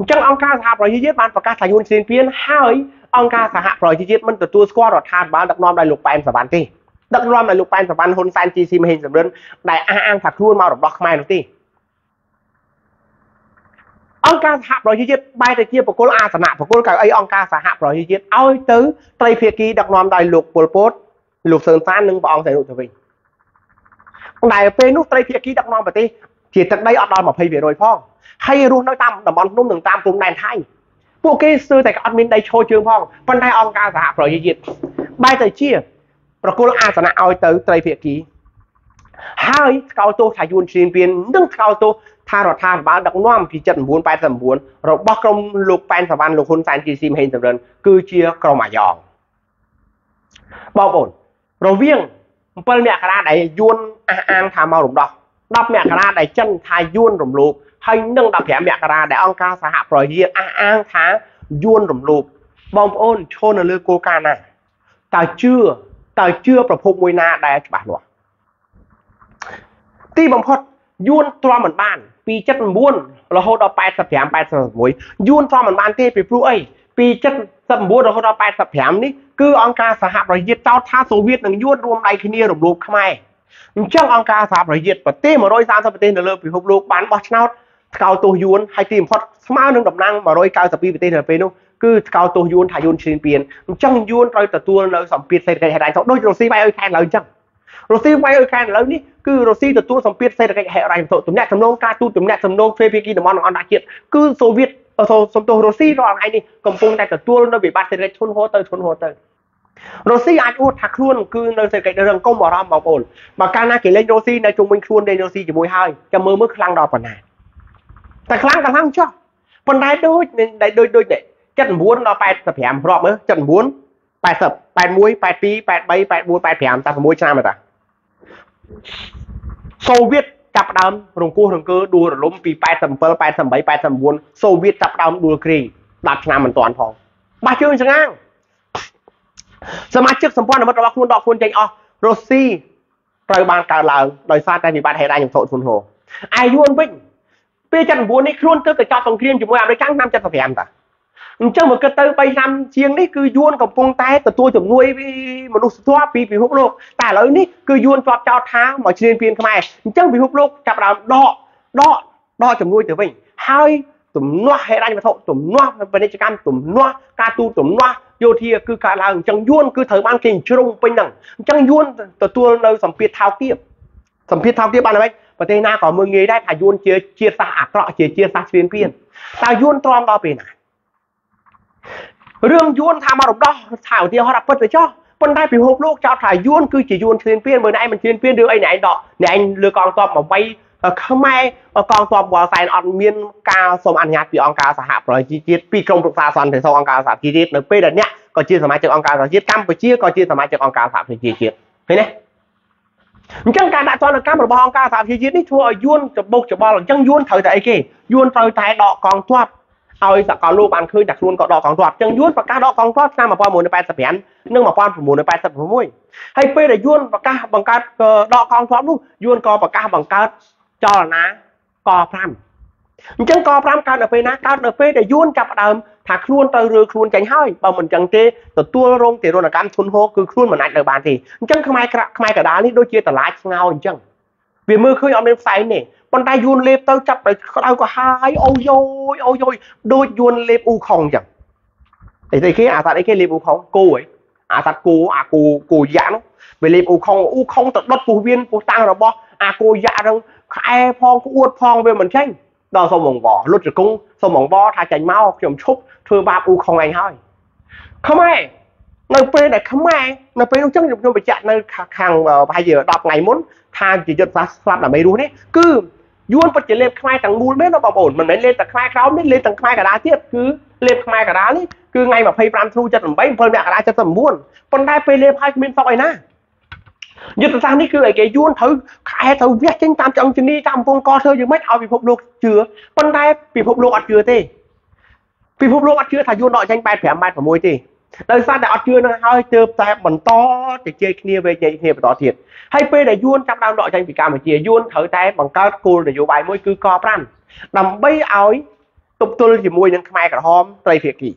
chẳng ông ca xã hạ rồi giết ban và ca thải yun liên biển hai ông ca xã hạ rồi giết mình từ tua squad rồi tham bán đặc nom đại lục pan và bán ti đặc nom đại lục pan và bán hôn san chi sim hình giảm đơn đại an an thạc luôn mau đọc đọc mai nó ti ông ca xã hạ rồi giết bay từ kia vào cô a sản hạ vào cô cả ấy ông ca xã hạ rồi giết ôi tứ tây phía kia đặc nom đại lục pol pot lục sơn san nâng bong thể nụ cho mình đại phê nút tây phía kia đọc non và ti chỉ tận đây ở đó mà phê về rồi phong hay luôn nói tam đầm bóng nung đường tam cùng đèn thay bộ kia sư tại admin đây chơi trường phong phần này ông ca giả rồi gì bay tới chia rồi cô a sản ao tới tây phía kia hai cao tô thải yun sinh viên nâng cao tô tha rồi tha bán đọc non thì trận muốn bay tầm muốn rồi bóc trong lục pan và ban lục hôn san chỉ sim hình tầm đơn cứ chia cầu mà giòn bao ổn rồi viêng phần mẹ cả đại yun an tham màu đồng đỏ đập mẹ cả đại chân thay yun đồng lục hay nâng đập hẻm mẹ cả đại ông ca xã hạ rồi hiền an thá yun đồng lục bom ôn chôn ở lư cô ca này tao chưa tao chưaประพงมวยนาได้ฉบับหรอตีบอมพอดยวนตัวเหมือนบ้านปีจัดม้วนเราโหดเอาไปสับแหมไปสับมวยยวนตัวเหมือนบ้านเต้ไปพลุไอ Pi chất sầm búa rồi họ bay sập hẻm ní cứ ông ca xã hội rồi diệt tao tha số Việt đang yuan rùm này khi nia rụp rụp khai trong ông ca xã hội rồi diệt bật tê mà rồi ra sao bật tê là lơ bị hụp lục bán bọt nát cao tổ yuan hay tìm hot smart nâng đập năng mà rồi cao tập pi bật tê là pê đâu cứ cao tổ yuan thay yuan xin tiền trong yuan rồi tập tuôn là sầm piệt xây cái hệ đại sọ đôi rồi si bay ơi khen là chăng rồi si bay ơi khen là ní cứ rồi si tập tuôn sầm piệt xây cái hệ đại sọ tụm nẹt sầm nông ca tu tụm nẹt sầm nông phê phê kia món ăn đại kiện cứ số Việt ở số số tổ Russia rồi anh đi cầm phong tại tập tuôn nó bị bắt trên cái thôn hồ tơi thôn hồ tơi Russia anh uất thạc luôn cứ nơi xây cái đường công bảo đảm bảo ổn mà Canada kể lên Russia này chúng mình luôn đây Russia chỉ mùi hơi cho mơ mức lăng đỏ phần này tại lăng cả lăng chưa phần này đôi này đôi đôi này chân muốn nó phải tập hẻm rộng nữa chân muốn phải tập phải muối phải pí phải bay phải muối phải hẻm ta phải muối sao mà ta Soviet chập đam rồng cua rồng cơ đua lốm pì bay tầm phơ bay tầm bảy bay tầm buôn Soviet chập đam đua kri đặt nam mình toàn phòng ba chương sang ngang xem mắt trước xem quan là mất đọc khuôn đọc khuôn tranh o Rossi trời ban cào lào đời xa tay bị ban hệ đại nhung thổi phun hồ ai luôn vinh pê chân buôn này luôn tới cái cho tổng kiêm chỉ mua đấy trắng năm chân phải em ta trong một cái tới bay năm chiêng đấy cứ yuan cầm phong tay từ tôi chồng nuôi một lúc xóa vì vì hút lô tại lấy ní cứ yuan cho cho tháng mà trên viên cái này trong vì hút lô chặt đào đọ đọ đọ chồng nuôi từ mình hai tụm loa hệ anh mà thọ tụm loa vấn đề chỉ cam tụm loa ca tu tụm loa vô thì cứ cả là trong yuan cứ thời ban kinh chưa đông bên đẳng trong yuan từ tôi nơi sầm piệt thao tiếp sầm piệt thao tiếp bạn đấy và tây na có mười người đây phải yuan chia chia xa cọ chia chia xa xuyên viên ta yuan tròn đo về này rương yuan tham ăn đó thảo thì họ đặt phân cho phân đây bị hộp lô cho thải yuan cứ chỉ yuan chuyên viên bữa nay mình chuyên viên đưa anh này đọ này anh lừa con tôm mà bay Khmer con tôm vào sàn ăn miên ca xôm ăn nhạt bị ông ca xã hội rồi chi tiết pi trong trục xa xoắn thì sau ông ca xã chi tiết được pê đợt nhá còn chia thoải mái cho ông ca xã chi tiết cam và chia còn chia thoải mái cho ông ca xã thì chi tiết thế này chẳng cả đã cho được cam một bông ca xã chi tiết đi thua yuan chụp bốc chụp bao là chẳng yuan thời đại kì yuan thời đại đọ con tôm ôi sao còn luôn bạn khơi đặt luôn có đo con đoạt chân yuan và cá đo con đoạt sao mà qua muốn được bài tập bén nhưng mà qua muốn được bài tập mũi hay p là yuan và cá bằng cá đo con đoạt luôn yuan co và cá bằng cá cho là ná co pram chân co pram cá đp ná cá đp để yuan chập đầm thạc luôn từ rư luôn tránh hơi bao mình chẳng tê từ tua rong thì rồi là cam thun hô cứ luôn mà nãy đời bạn thì chân không ai cả không ai cả đá đi đôi chia từ lái ngao chân vì mưa khơi ông đêm say nè con tay yuan lép tao chập rồi tao có hai ôi dôi ôi dôi đôi yuan lép u không chẳng để thấy cái à tại cái lép u không cô ấy à thật cô à cô cô dạ nó về lép u không u không tận đất phù viên phù tăng rồi bo à cô dạ đâu ai phong cũng uất phong về mình tranh đào sông mỏng bỏ lót rồi cung sông mỏng bo thay chành mau chồng chúc thưa ba u không anh thôi không ai nơi pe này không ai nơi pe lúc trước dùng cho bị chặn nơi hàng hay gì đọc ngày muốn tha chỉ cho phát phát là mấy đứa đấy cứ yuan vật chỉ lên khai tầng mua biết nó bảo ổn mình lấy lên tầng khai kháo biết lên tầng khai cả đá tiếp cứ lên khai cả đá đi cứ ngay mà pay pram thu cho tầm bấy phơi mẹ cả đá cho tầm buôn còn đây pay lên hai bên sau này na như tụi sang đi cứ ấy cái yuan thử khai thử viết trên tam trong trên đi tam phong co thơ như mấy ao bị phục lục chưa còn đây bị phục lục chưa thế bị phục lục chưa thà yuan đòi tranh bài phèm bài phèm môi thì đời xa đã chưa nó hơi chơi tại mình to thì chơi kia về chơi kia tỏ thiệt hay p để yuan trong đau đội tranh bị cam mà chia yuan thử tay bằng các cô để vô bài môi cứ co pram nằm bay ối tục tôi chỉ môi những mai cả hôm tây thiệt kỷ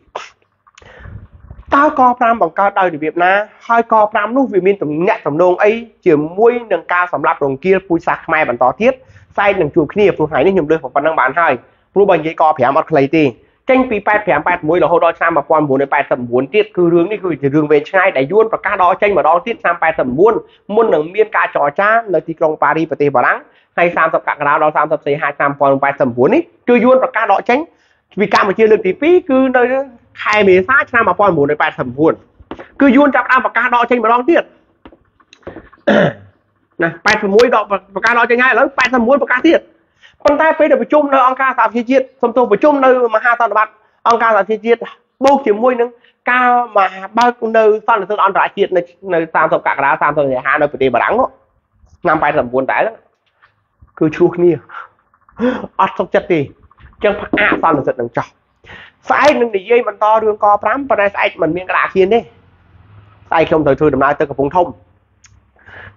tao co pram bằng các đời Việt Nam hơi co pram lúc vì mình tầm nhẹ tầm nông ấy chỉ môi nâng cao sầm lạp đồng kia pui sạc mai bằng tỏ thiệt sai nâng chuột kia phụ hải nên nhầm đôi của phần năng bán hai lúc bằng dây co phèm mất lấy tiền tranh bị bạt phèm bạt mũi là hô đo sam mà quan muốn để bạt tầm muốn tiết cứ hướng đi cứ đường về sai đại yuan và cá đo tranh mà đo tiết sam bạt tầm muốn muốn nâng miên cá trò cha nơi thị trường Paris và tây bảo đắng hay sam tập cả đào đo sam tập xây hai sam còn bạt tầm muốn ấy cứ yuan và cá đo tranh vì cá mà chia lượng tí phí cứ nơi hai miếng sát sam mà quan muốn để bạt tầm muốn cứ yuan chặt đam và cá đo tranh mà đo tiết này bạt tầm mũi đo và cá đo tranh ngay lớn bạt tầm muốn và cá tiết con tay phải được tập trung nơi ông ca tạo chi tiết, xong tôi tập trung nơi mà hai tao bạn ông ca tạo chi tiết, bố chỉ môi nâng ca mà ba nơi sau là tôi ăn rải tiết này nơi tam tập cả đá tam tập nhà hai nơi phải đi mà đắng đó, năm bài tầm buồn tái đó, cứ chua nia, ăn xong chất đi, chẳng phải à sau là giật đằng chọc, sai nâng để dây mình to đường co lắm, và đây sai mình miếng cả kia đi, sai không thời thôi đầm nai tôi cả vùng thông,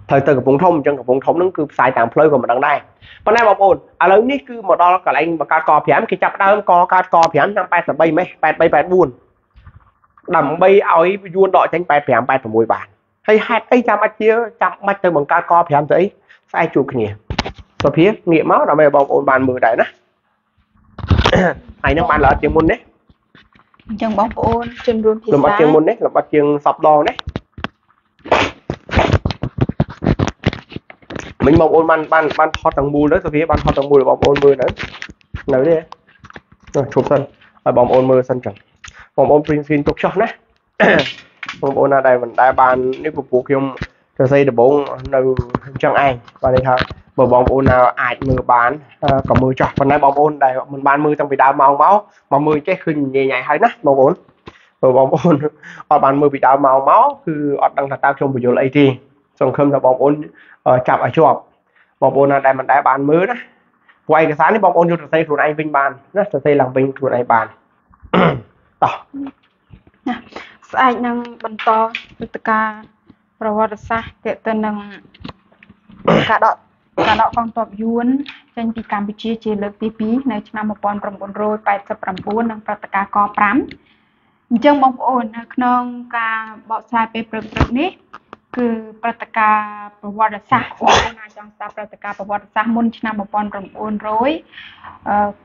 thời tôi cả vùng thông chẳng cả vùng thông nó cứ sai tạm plei của mình đằng đây. Phần này bảo ổn, à lớn ní cứ một đo cả anh và cá cò phèm khi chặt đau co cá cò phèm năm bảy bảy mấy, bảy bảy bảy buồn, đầm bay ao vuông đội tránh bài phèm bài mùi bàn hay hai ấy chạm mắt chia chạm mắt từ bằng ca co phèm tới sai chụp nhỉ và phía nghĩa máu là mày bảo ôn bàn mười đại đó hay nó bàn là ở tiếng môn đấy trong bóng ôn trên luôn thì là tiếng môn đấy là bắt tiếng sập đo đấy mình mong ôn bàn bàn bàn hot thằng mù nữa từ phía bàn hot thằng mù là bóng ôn mười nữa nói đi rồi chụp sân ở bóng ôn mười sân chẳng bóng ôn print xin chụp shot đấy bóng ôn ở đây mình đã bàn nếu phục vụ không cho xây được bốn đầu trong anh và đây thôi bởi bóng ôn nào ai mưa bán có mưa chọc phần này bóng ôn đây mình bán mưa trong vì đá màu máu mà mưa chết khinh nhẹ nhàng hay nát bóng ôn bởi bóng ôn ở bán mưa bị đá màu máu cứ ở đằng thật tao trong buổi chiều lấy thì xong không là bóng ôn chạm ở chuột bóng ôn ở đây mình đã bán mưa đó quay cái sáng thì bóng ôn cho xây rồi anh Vinh bàn nó sẽ xây làm Vinh rồi anh bàn tỏ anh đang bận to tất cả rồi ra để tên năng cả đọt cả đọt con tộc u en trên thị Campuchia chỉ lực tí pí này chúng ta một con cầm con roi bảy trăm năm mươi bốn năng tất cả có tám nhưng bóng ổn nông cả bọ sai về bực bực này cứ tất cả vào đất sạch là trong ta tất cả vào đất sạch muốn chúng ta một con cầm con roi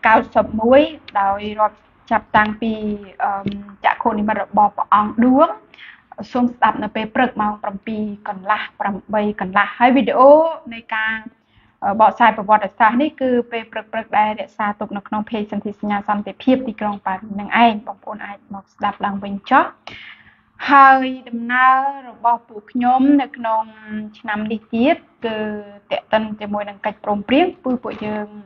cao sập mũi đòi rồi chặt tăng pì chặt khôn đi mà rồi bỏ bỏng đuống xung đạp nó về bực màu cầm pì còn là cầm bay còn là hai video này cả bỏ sai và bỏ đặt xa này cứ về bực bực đây để xa tục nó không phê sân thị nhà xong để phép đi trong bàn năng anh bóng ôn ai mọc đạp làng bình chó hơi đầm nào rồi bỏ phụ nhóm được nông nằm đi tiết cứ tệ tân cho môi đằng cách bóng biếng vui bộ dương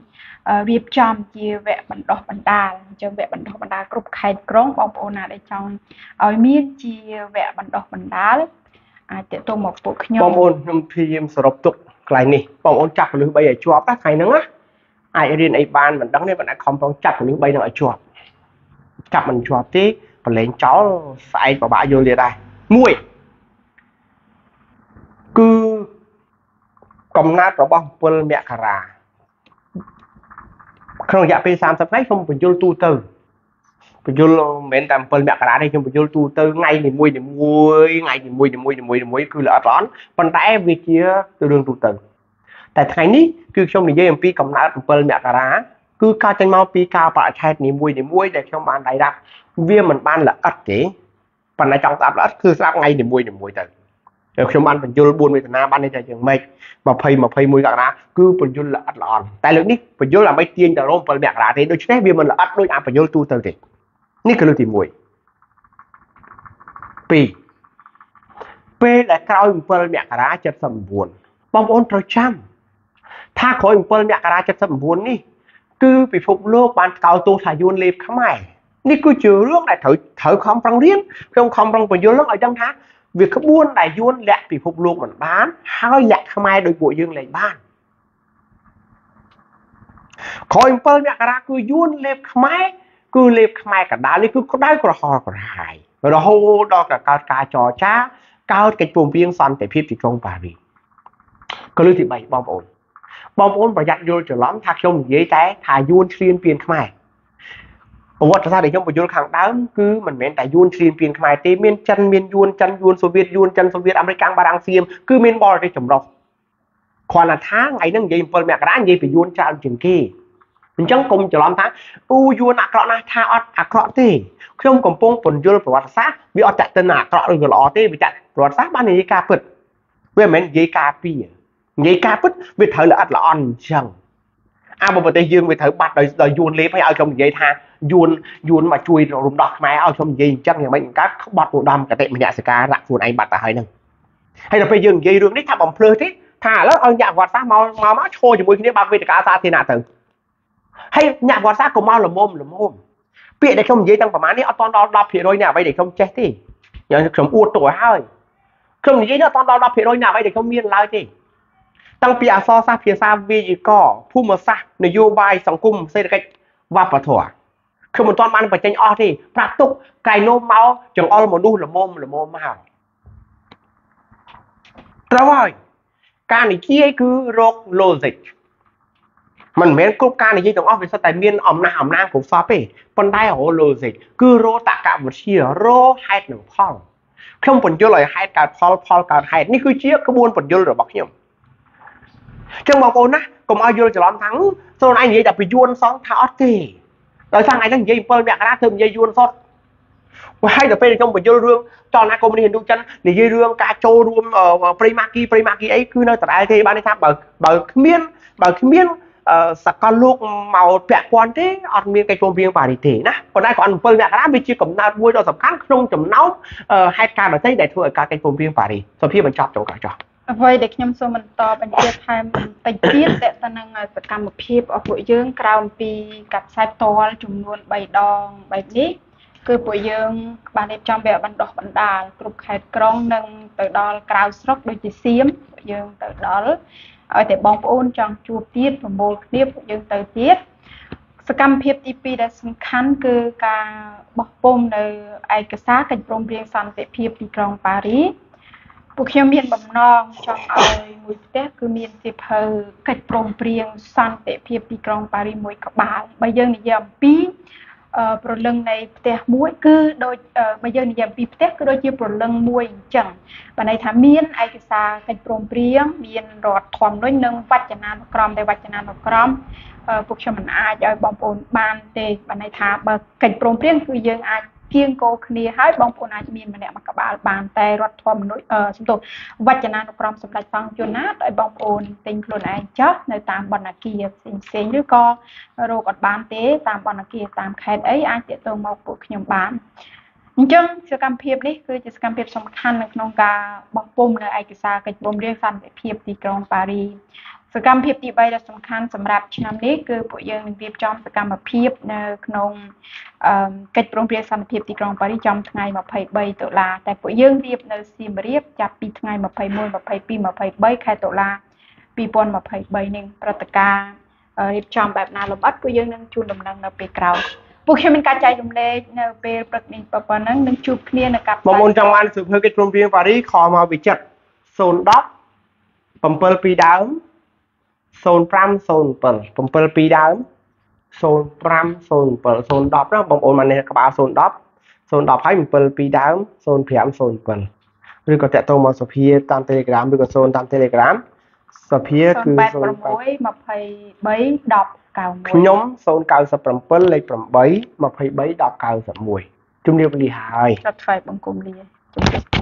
viếp chom chia vẽ bản đồ bản đà cho vẽ bản đồ bản đà group khai rong bóng ôn là để trong ở miên chia vẽ bản đồ bản đá để tôi một bộ nhóm bóng ôn trong khi em sẽ đọc tục lại này bóng ôn chặt lưu bây giờ chua các thầy nữa ai riêng ai ban mình đắng đấy bạn đã không bóng chặt những bây giờ ở chùa chặt mình chùa tí còn lấy cháu phải vào bãi vô liệt đây mùi cứ cầm nát nó bong quên mẹ cả rà không dạ pê sam sắp nách không phải vô tu từ vô mến tầm quên mẹ cả rà đây không phải vô tu từ ngay thì mùi thì mùi ngay thì mùi thì mùi thì mùi thì mùi cứ lỡ rón còn tại vì kia từ đường tu từ tại thái ní cứ trong này dây em pi cầm nát quên mẹ cả rà cứ ca trên mau pi ca bạ chạy thì mùi thì mùi để trong bàn đại đạp viên mình ban là ắt kỹ phần này trong tạp là ắt cứ sắp ngay để mùi để mùi từ để không ban phần vô buồn với na ban này trời trường mệt mà phây mà phây mùi gạo ra cứ phần vô là ắt lòn tại lượng đi phần vô là mấy tiên trời rôm phần mẹ ra thế đôi chết viên mình là ắt đôi ám phần vô tu từ thì ní cái lối tìm mùi pì pê là cao phần mẹ ra chết sầm buồn bong ôn trời chăm tha khỏi phần mẹ ra chết sầm buồn đi cứ bị phục lô ban cao tu thải vô liệp khám mày ní cứ chữ lúc này thử thử không răng riêng không không răng còn vô lúc ở trong tháng việc các buôn đại vuông lẹ bị phục luôn mình bán hai lẹ không ai đội bộ dương lại bán coi bơi mẹ cả cứ vuông lẹp không ai cứ lẹp không ai cả đá đi cứ có đá của họ còn hài rồi hô đo cả cao cá trò chá cao cái vùng viên son để phim chỉ trong bà vì cứ lưu thị bảy bom ổn bom ổn và dặn vô trở lắm thạc trong dễ trái thà vuông xuyên viên không ai một ra để trong một vô hàng đám cứ mình miền tại yun xin phiền khai tế miền chân miền yun chân yun Soviet yun chân Soviet American ba đang xiêm cứ miền bò cái chủng độc còn là tháng ngày nâng gì phần mẹ cái gì phải yun trao chuyện kia mình chẳng cùng chờ lắm tháng u yun à cọ na tha ọt à cọ tê không còn phong phần yun phải hoạt sát vì ọt chặt tên à cọ rồi lọ tê bị chặt hoạt sát ban này cà phật về miền dây cà pi dây cà phật về thời là là on chẳng à một tây dương về thời bạt đời đời yun lép hay ở trong dây tha yun yun mà chui rồi đọt máy ao trong gì chắc nhà mình các bọt bộ đầm cái tệ mình nhà sẽ cá lạ phun anh bật tại hơi nè hay là bây giờ gì đường đấy thả bóng phơi thế thả lớp ông nhà quạt sát mau mau mát trôi thì mỗi khi đấy bạc về cá ra thì nạ từng hay nhà quạt sát của mau là mồm là mồm bịa để không dễ tăng phẩm án đấy toàn đó đập thì đôi nhà vậy để không chết thì nhớ sống uột tuổi hơi không dễ nó toàn đó đập thì đôi nhà vậy để không miên lai thì tăng bịa so sát phía xa vì gì cỏ phu mà sát để vô bài sòng cung xây cái và bờ thỏa không một toàn ban phải tranh o thì phát tục cài nô máu chẳng o một đu là mồm là mồm hào rồi ca này kia cứ rốt logic Mình mến cốp ca này dây tổng ốc vì sao tài miên ổng nà ổng nà cũng xa bê. Bọn đáy ổ lô dịch cứ rô tạ cả một xì rô hạt nâng phong. Không bọn dô lời hạt cả phong phong cả hạt. Ní cứ chiếc cứ buôn bọn dô rồi bọc nhầm. Trong bọn con á, cũng ai dô lời cho lắm thắng. Sao anh dây đập vì dôn xong thả ớt kì. Rồi sang anh dây dây bơ mẹ cả đá thơm dây dôn xong. Hay là phê trong bọn dô rương. Cho nà cô mình hình đu chân. Này dây rương ca chô rùm primaki primaki ấy. Cứ nơi tại thế bán đi tháp bảo miên. Bảo miên sạc con lúc màu vẹn con thế ở miền cây trôm riêng bà thì thế nè còn ai còn vơi mẹ cái vì chưa cầm na vui cho sập khăn không chấm nấu hai ca ở đây để thôi cả cây trôm riêng bà thì sau khi mình chọn chỗ cả chọn vậy để nhom số mình to bên kia tham bên kia để ta năng vật cam một phim ở buổi dương crown pi cặp sai to trùng luôn bảy đòn bảy nít cứ buổi dương bàn đẹp trong bèo bàn đỏ bàn đà cục hạt con nâng từ đó crown sốc đôi chỉ xiêm buổi dương từ đó ở để bóng ôn trong chuột tiết và mồ điệp dân từ tiết sự cam hiệp tivi đã sung khán cơ cả bọc bom nơi ai cả sát cảnh bom riêng sàn để hiệp đi trong Paris buộc hiệu miền bầm non trong ai mùi tết cứ miền dịp hờ cảnh bom riêng sàn để hiệp đi trong Paris mùi các bạn bây giờ này giờ pi pro lưng này tết mũi cứ đôi bây giờ này giờ pi tết cứ đôi chia pro lưng mũi chẳng và này thám miên ai cái xa cái prom riêng miên rọt thòng đôi nâng vạch chân nam crom đây vạch chân nam crom phục cho mình ai chơi bóng bồn bàn tê và này thám bờ cái prom riêng cứ dương ai kiêng cô kia hết bóng bồn ai miên mà đẹp mà các bạn bàn tê rọt thòng đôi chúng tôi vạch chân nam crom sầm lại phăng cho nát đôi bóng bồn tình luôn ai chớp nơi tam bọn là kia xinh xinh đứa co rồi còn bàn tê tam bọn là kia tam khen ấy ai tiện tôi mọc phục nhom bàn nhưng sự cam hiệp đấy cứ sự cam hiệp song khăn là nông ca bọc bom là ai cứ xa cái bom riêng sẵn để hiệp thì trong Paris sự cam hiệp thì bây là song khăn sầm rạp năm đấy cứ bộ dân việc trong sự cam hiệp là nông cái bom riêng sẵn hiệp thì trong Paris trong ngày mà phải bay tự là tại bộ dân việc là sim riêng chặt bị ngày mà phải môi mà phải pi mà phải bay khai tự là pi bon mà phải bay nên Pratica hiệp trongแบบnào là bắt bộ dân đang chun đồng năng là bị cào buộc khi mình cai chạy dùng để về bật đèn bật đèn nắng nắng chụp kia là cặp. Bọn môn trong anh sướng hơn cái trôm riêng Paris khó mà bị chật. Sồn đắp, bấm pel pi đá, sồn pram sồn pel, bấm pel pi đá, sồn pram sồn pel, sồn đắp đó bấm ôn mà này các bạn sồn đắp, sồn đắp hay bấm pel pi đá, sồn phèm sồn pel. Rồi có chạy tàu mà sập hia tam telegram, rồi có sồn tam telegram, sập hia cứ sồn bảy mà phải bảy đọc. Nhóm sôn cao sập bầm bớt lấy bầm bấy mà phải bấy đọc cao sập mùi. Chúng điều đi hài. Đặt phải bằng cùng đi.